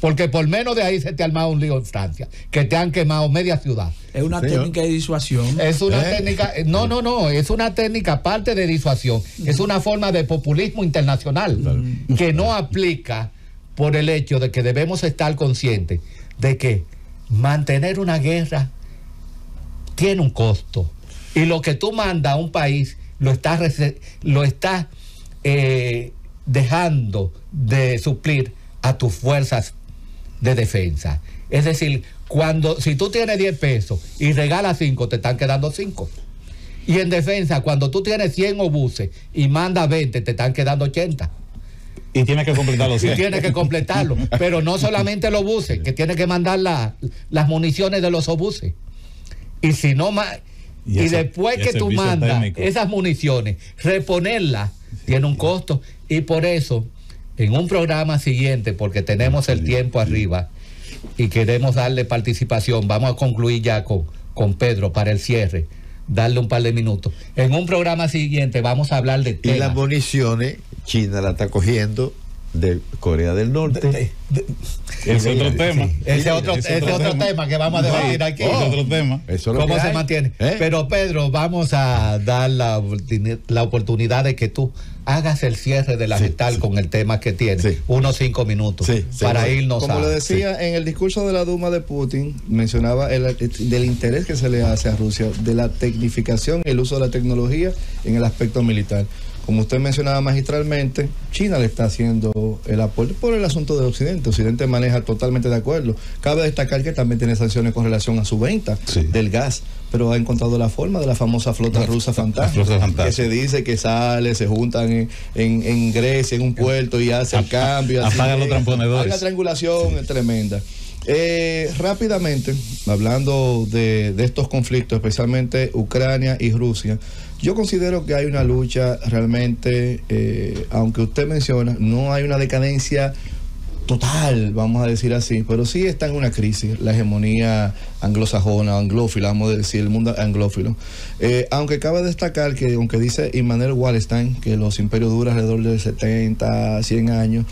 Porque por menos de ahí se te ha armado un lío en Francia, que te han quemado media ciudad. Es una técnica de disuasión. Es una técnica, no, es una técnica aparte de disuasión. Es una forma de populismo internacional que no aplica por el hecho de que debemos estar conscientes de que mantener una guerra tiene un costo. Y lo que tú mandas a un país lo estás dejando de suplir a tus fuerzas de defensa. Es decir, si tú tienes 10 pesos y regalas 5, te están quedando 5. Y en defensa, cuando tú tienes 100 obuses y mandas 20, te están quedando 80. Y tienes que completarlo. ¿Sí? Y tienes que completarlo. Pero no solamente los obuses, que tienes que mandar las municiones de los obuses. Y si no más, y después que tú mandas técnico, esas municiones, reponerlas tiene un costo. Y por eso, en un programa siguiente, porque tenemos el tiempo arriba y queremos darle participación, vamos a concluir ya con Pedro para el cierre, darle un par de minutos. En un programa siguiente vamos a hablar de temas. Y las municiones, China la está cogiendo de Corea del Norte. Ese otro tema. Ese otro tema que vamos a debatir aquí. ¿Cómo se mantiene? Pero Pedro, vamos a dar la oportunidad de que tú hagas el cierre de la vital con el tema que tienes. Unos 5 minutos para irnos a... Como le decía, en el discurso de la Duma de Putin, mencionaba del interés que se le hace a Rusia, de la tecnificación, el uso de la tecnología en el aspecto militar. Como usted mencionaba magistralmente, China le está haciendo el aporte por el asunto de Occidente. Occidente maneja totalmente de acuerdo. Cabe destacar que también tiene sanciones con relación a su venta del gas, pero ha encontrado la forma de la famosa flota rusa fantasma, que se dice que sale, se juntan en Grecia, en un puerto, y hace el cambio. Apagan los transponedores. Hay una triangulación tremenda. Rápidamente, hablando de estos conflictos, especialmente Ucrania y Rusia, yo considero que hay una lucha realmente, aunque usted menciona, no hay una decadencia total, vamos a decir así, pero sí está en una crisis, la hegemonía anglosajona, anglófila, vamos a decir, el mundo anglófilo. Aunque cabe destacar que, aunque dice Immanuel Wallenstein que los imperios duran alrededor de 70, 100 años,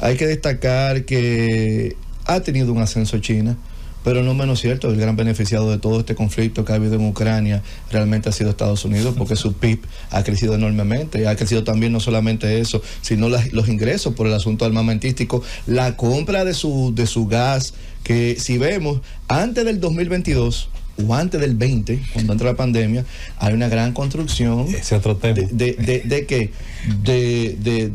hay que destacar que ha tenido un ascenso China. Pero no menos cierto, el gran beneficiado de todo este conflicto que ha habido en Ucrania realmente ha sido Estados Unidos, porque su PIB ha crecido enormemente. Ha crecido también no solamente eso, sino los ingresos por el asunto armamentístico, la compra de su gas, que si vemos, antes del 2022... o antes del 20, cuando entra la pandemia, hay una gran construcción de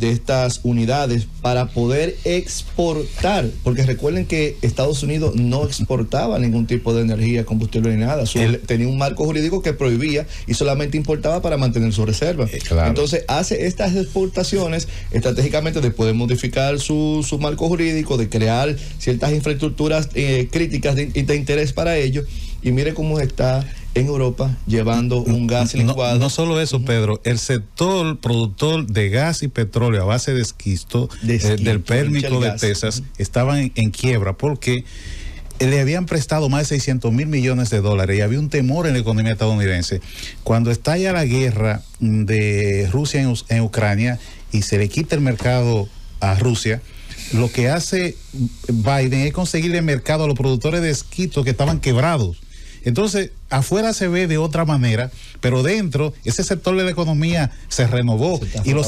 estas unidades para poder exportar, porque recuerden que Estados Unidos no exportaba ningún tipo de energía, combustible ni nada. Tenía un marco jurídico que prohibía y solamente importaba para mantener su reserva. Entonces hace estas exportaciones estratégicamente después de modificar su marco jurídico, de crear ciertas infraestructuras críticas de interés para ellos. Y mire cómo está en Europa llevando un gas licuado. No solo eso, Pedro. El sector productor de gas y petróleo a base de esquisto, del pérmico de Texas, estaban en quiebra porque le habían prestado más de $600 mil millones y había un temor en la economía estadounidense. Cuando estalla la guerra de Rusia en Ucrania y se le quita el mercado a Rusia, lo que hace Biden es conseguirle mercado a los productores de esquisto que estaban quebrados. Entonces, afuera se ve de otra manera, pero dentro, ese sector de la economía se renovó. Y los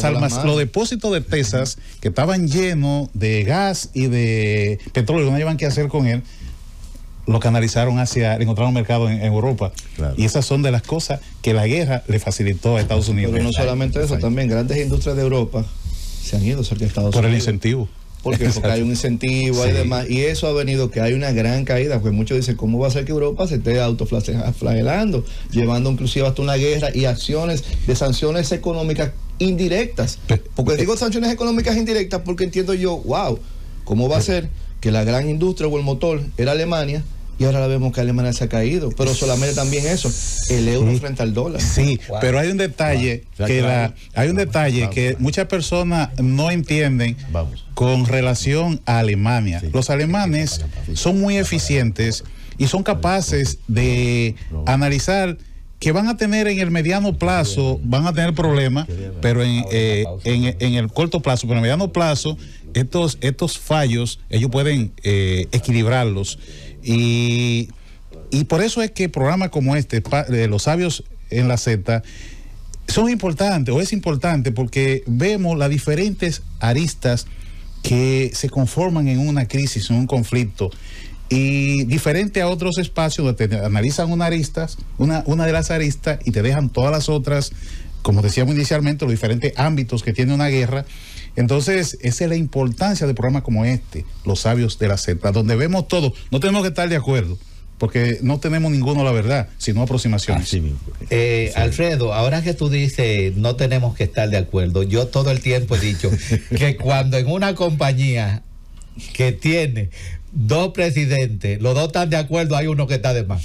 depósitos de Texas, que estaban llenos de gas y de petróleo, no llevan qué hacer con él, lo canalizaron hacia, encontraron un mercado en Europa. Claro. Y esas son de las cosas que la guerra le facilitó a Estados Unidos. Pero no solamente eso, también grandes industrias de Europa se han ido cerca de Estados Unidos. Por el incentivo. Porque hay un incentivo, hay demás, y eso ha venido que hay una gran caída, porque muchos dicen, ¿cómo va a ser que Europa se esté autoflagelando, llevando inclusive hasta una guerra y acciones de sanciones económicas indirectas? Porque digo sanciones económicas indirectas porque entiendo yo, wow, ¿cómo va a ser que la gran industria o el motor era Alemania? Y ahora la vemos que Alemania se ha caído, pero solamente también eso, el euro frente al dólar. Sí, wow. Pero hay un detalle, que muchas personas no entienden con relación a Alemania. Sí. Los alemanes son muy eficientes y son capaces de analizar que van a tener en el mediano plazo, van a tener problemas, pero en el corto plazo, pero en el mediano plazo, estos fallos, ellos pueden equilibrarlos. Y por eso es que programas como este, de Los Sabios en la Z, son importantes, o es importante, porque vemos las diferentes aristas que se conforman en una crisis, en un conflicto, y diferente a otros espacios donde te analizan una arista, una de las aristas, y te dejan todas las otras, como decíamos inicialmente, los diferentes ámbitos que tiene una guerra. Entonces, esa es la importancia de programas como este, Los Sabios de la Z, donde vemos todo. No tenemos que estar de acuerdo, porque no tenemos ninguno la verdad, sino aproximaciones. Alfredo, ahora que tú dices, no tenemos que estar de acuerdo, yo todo el tiempo he dicho que cuando en una compañía que tiene dos presidentes, los dos están de acuerdo, hay uno que está de más.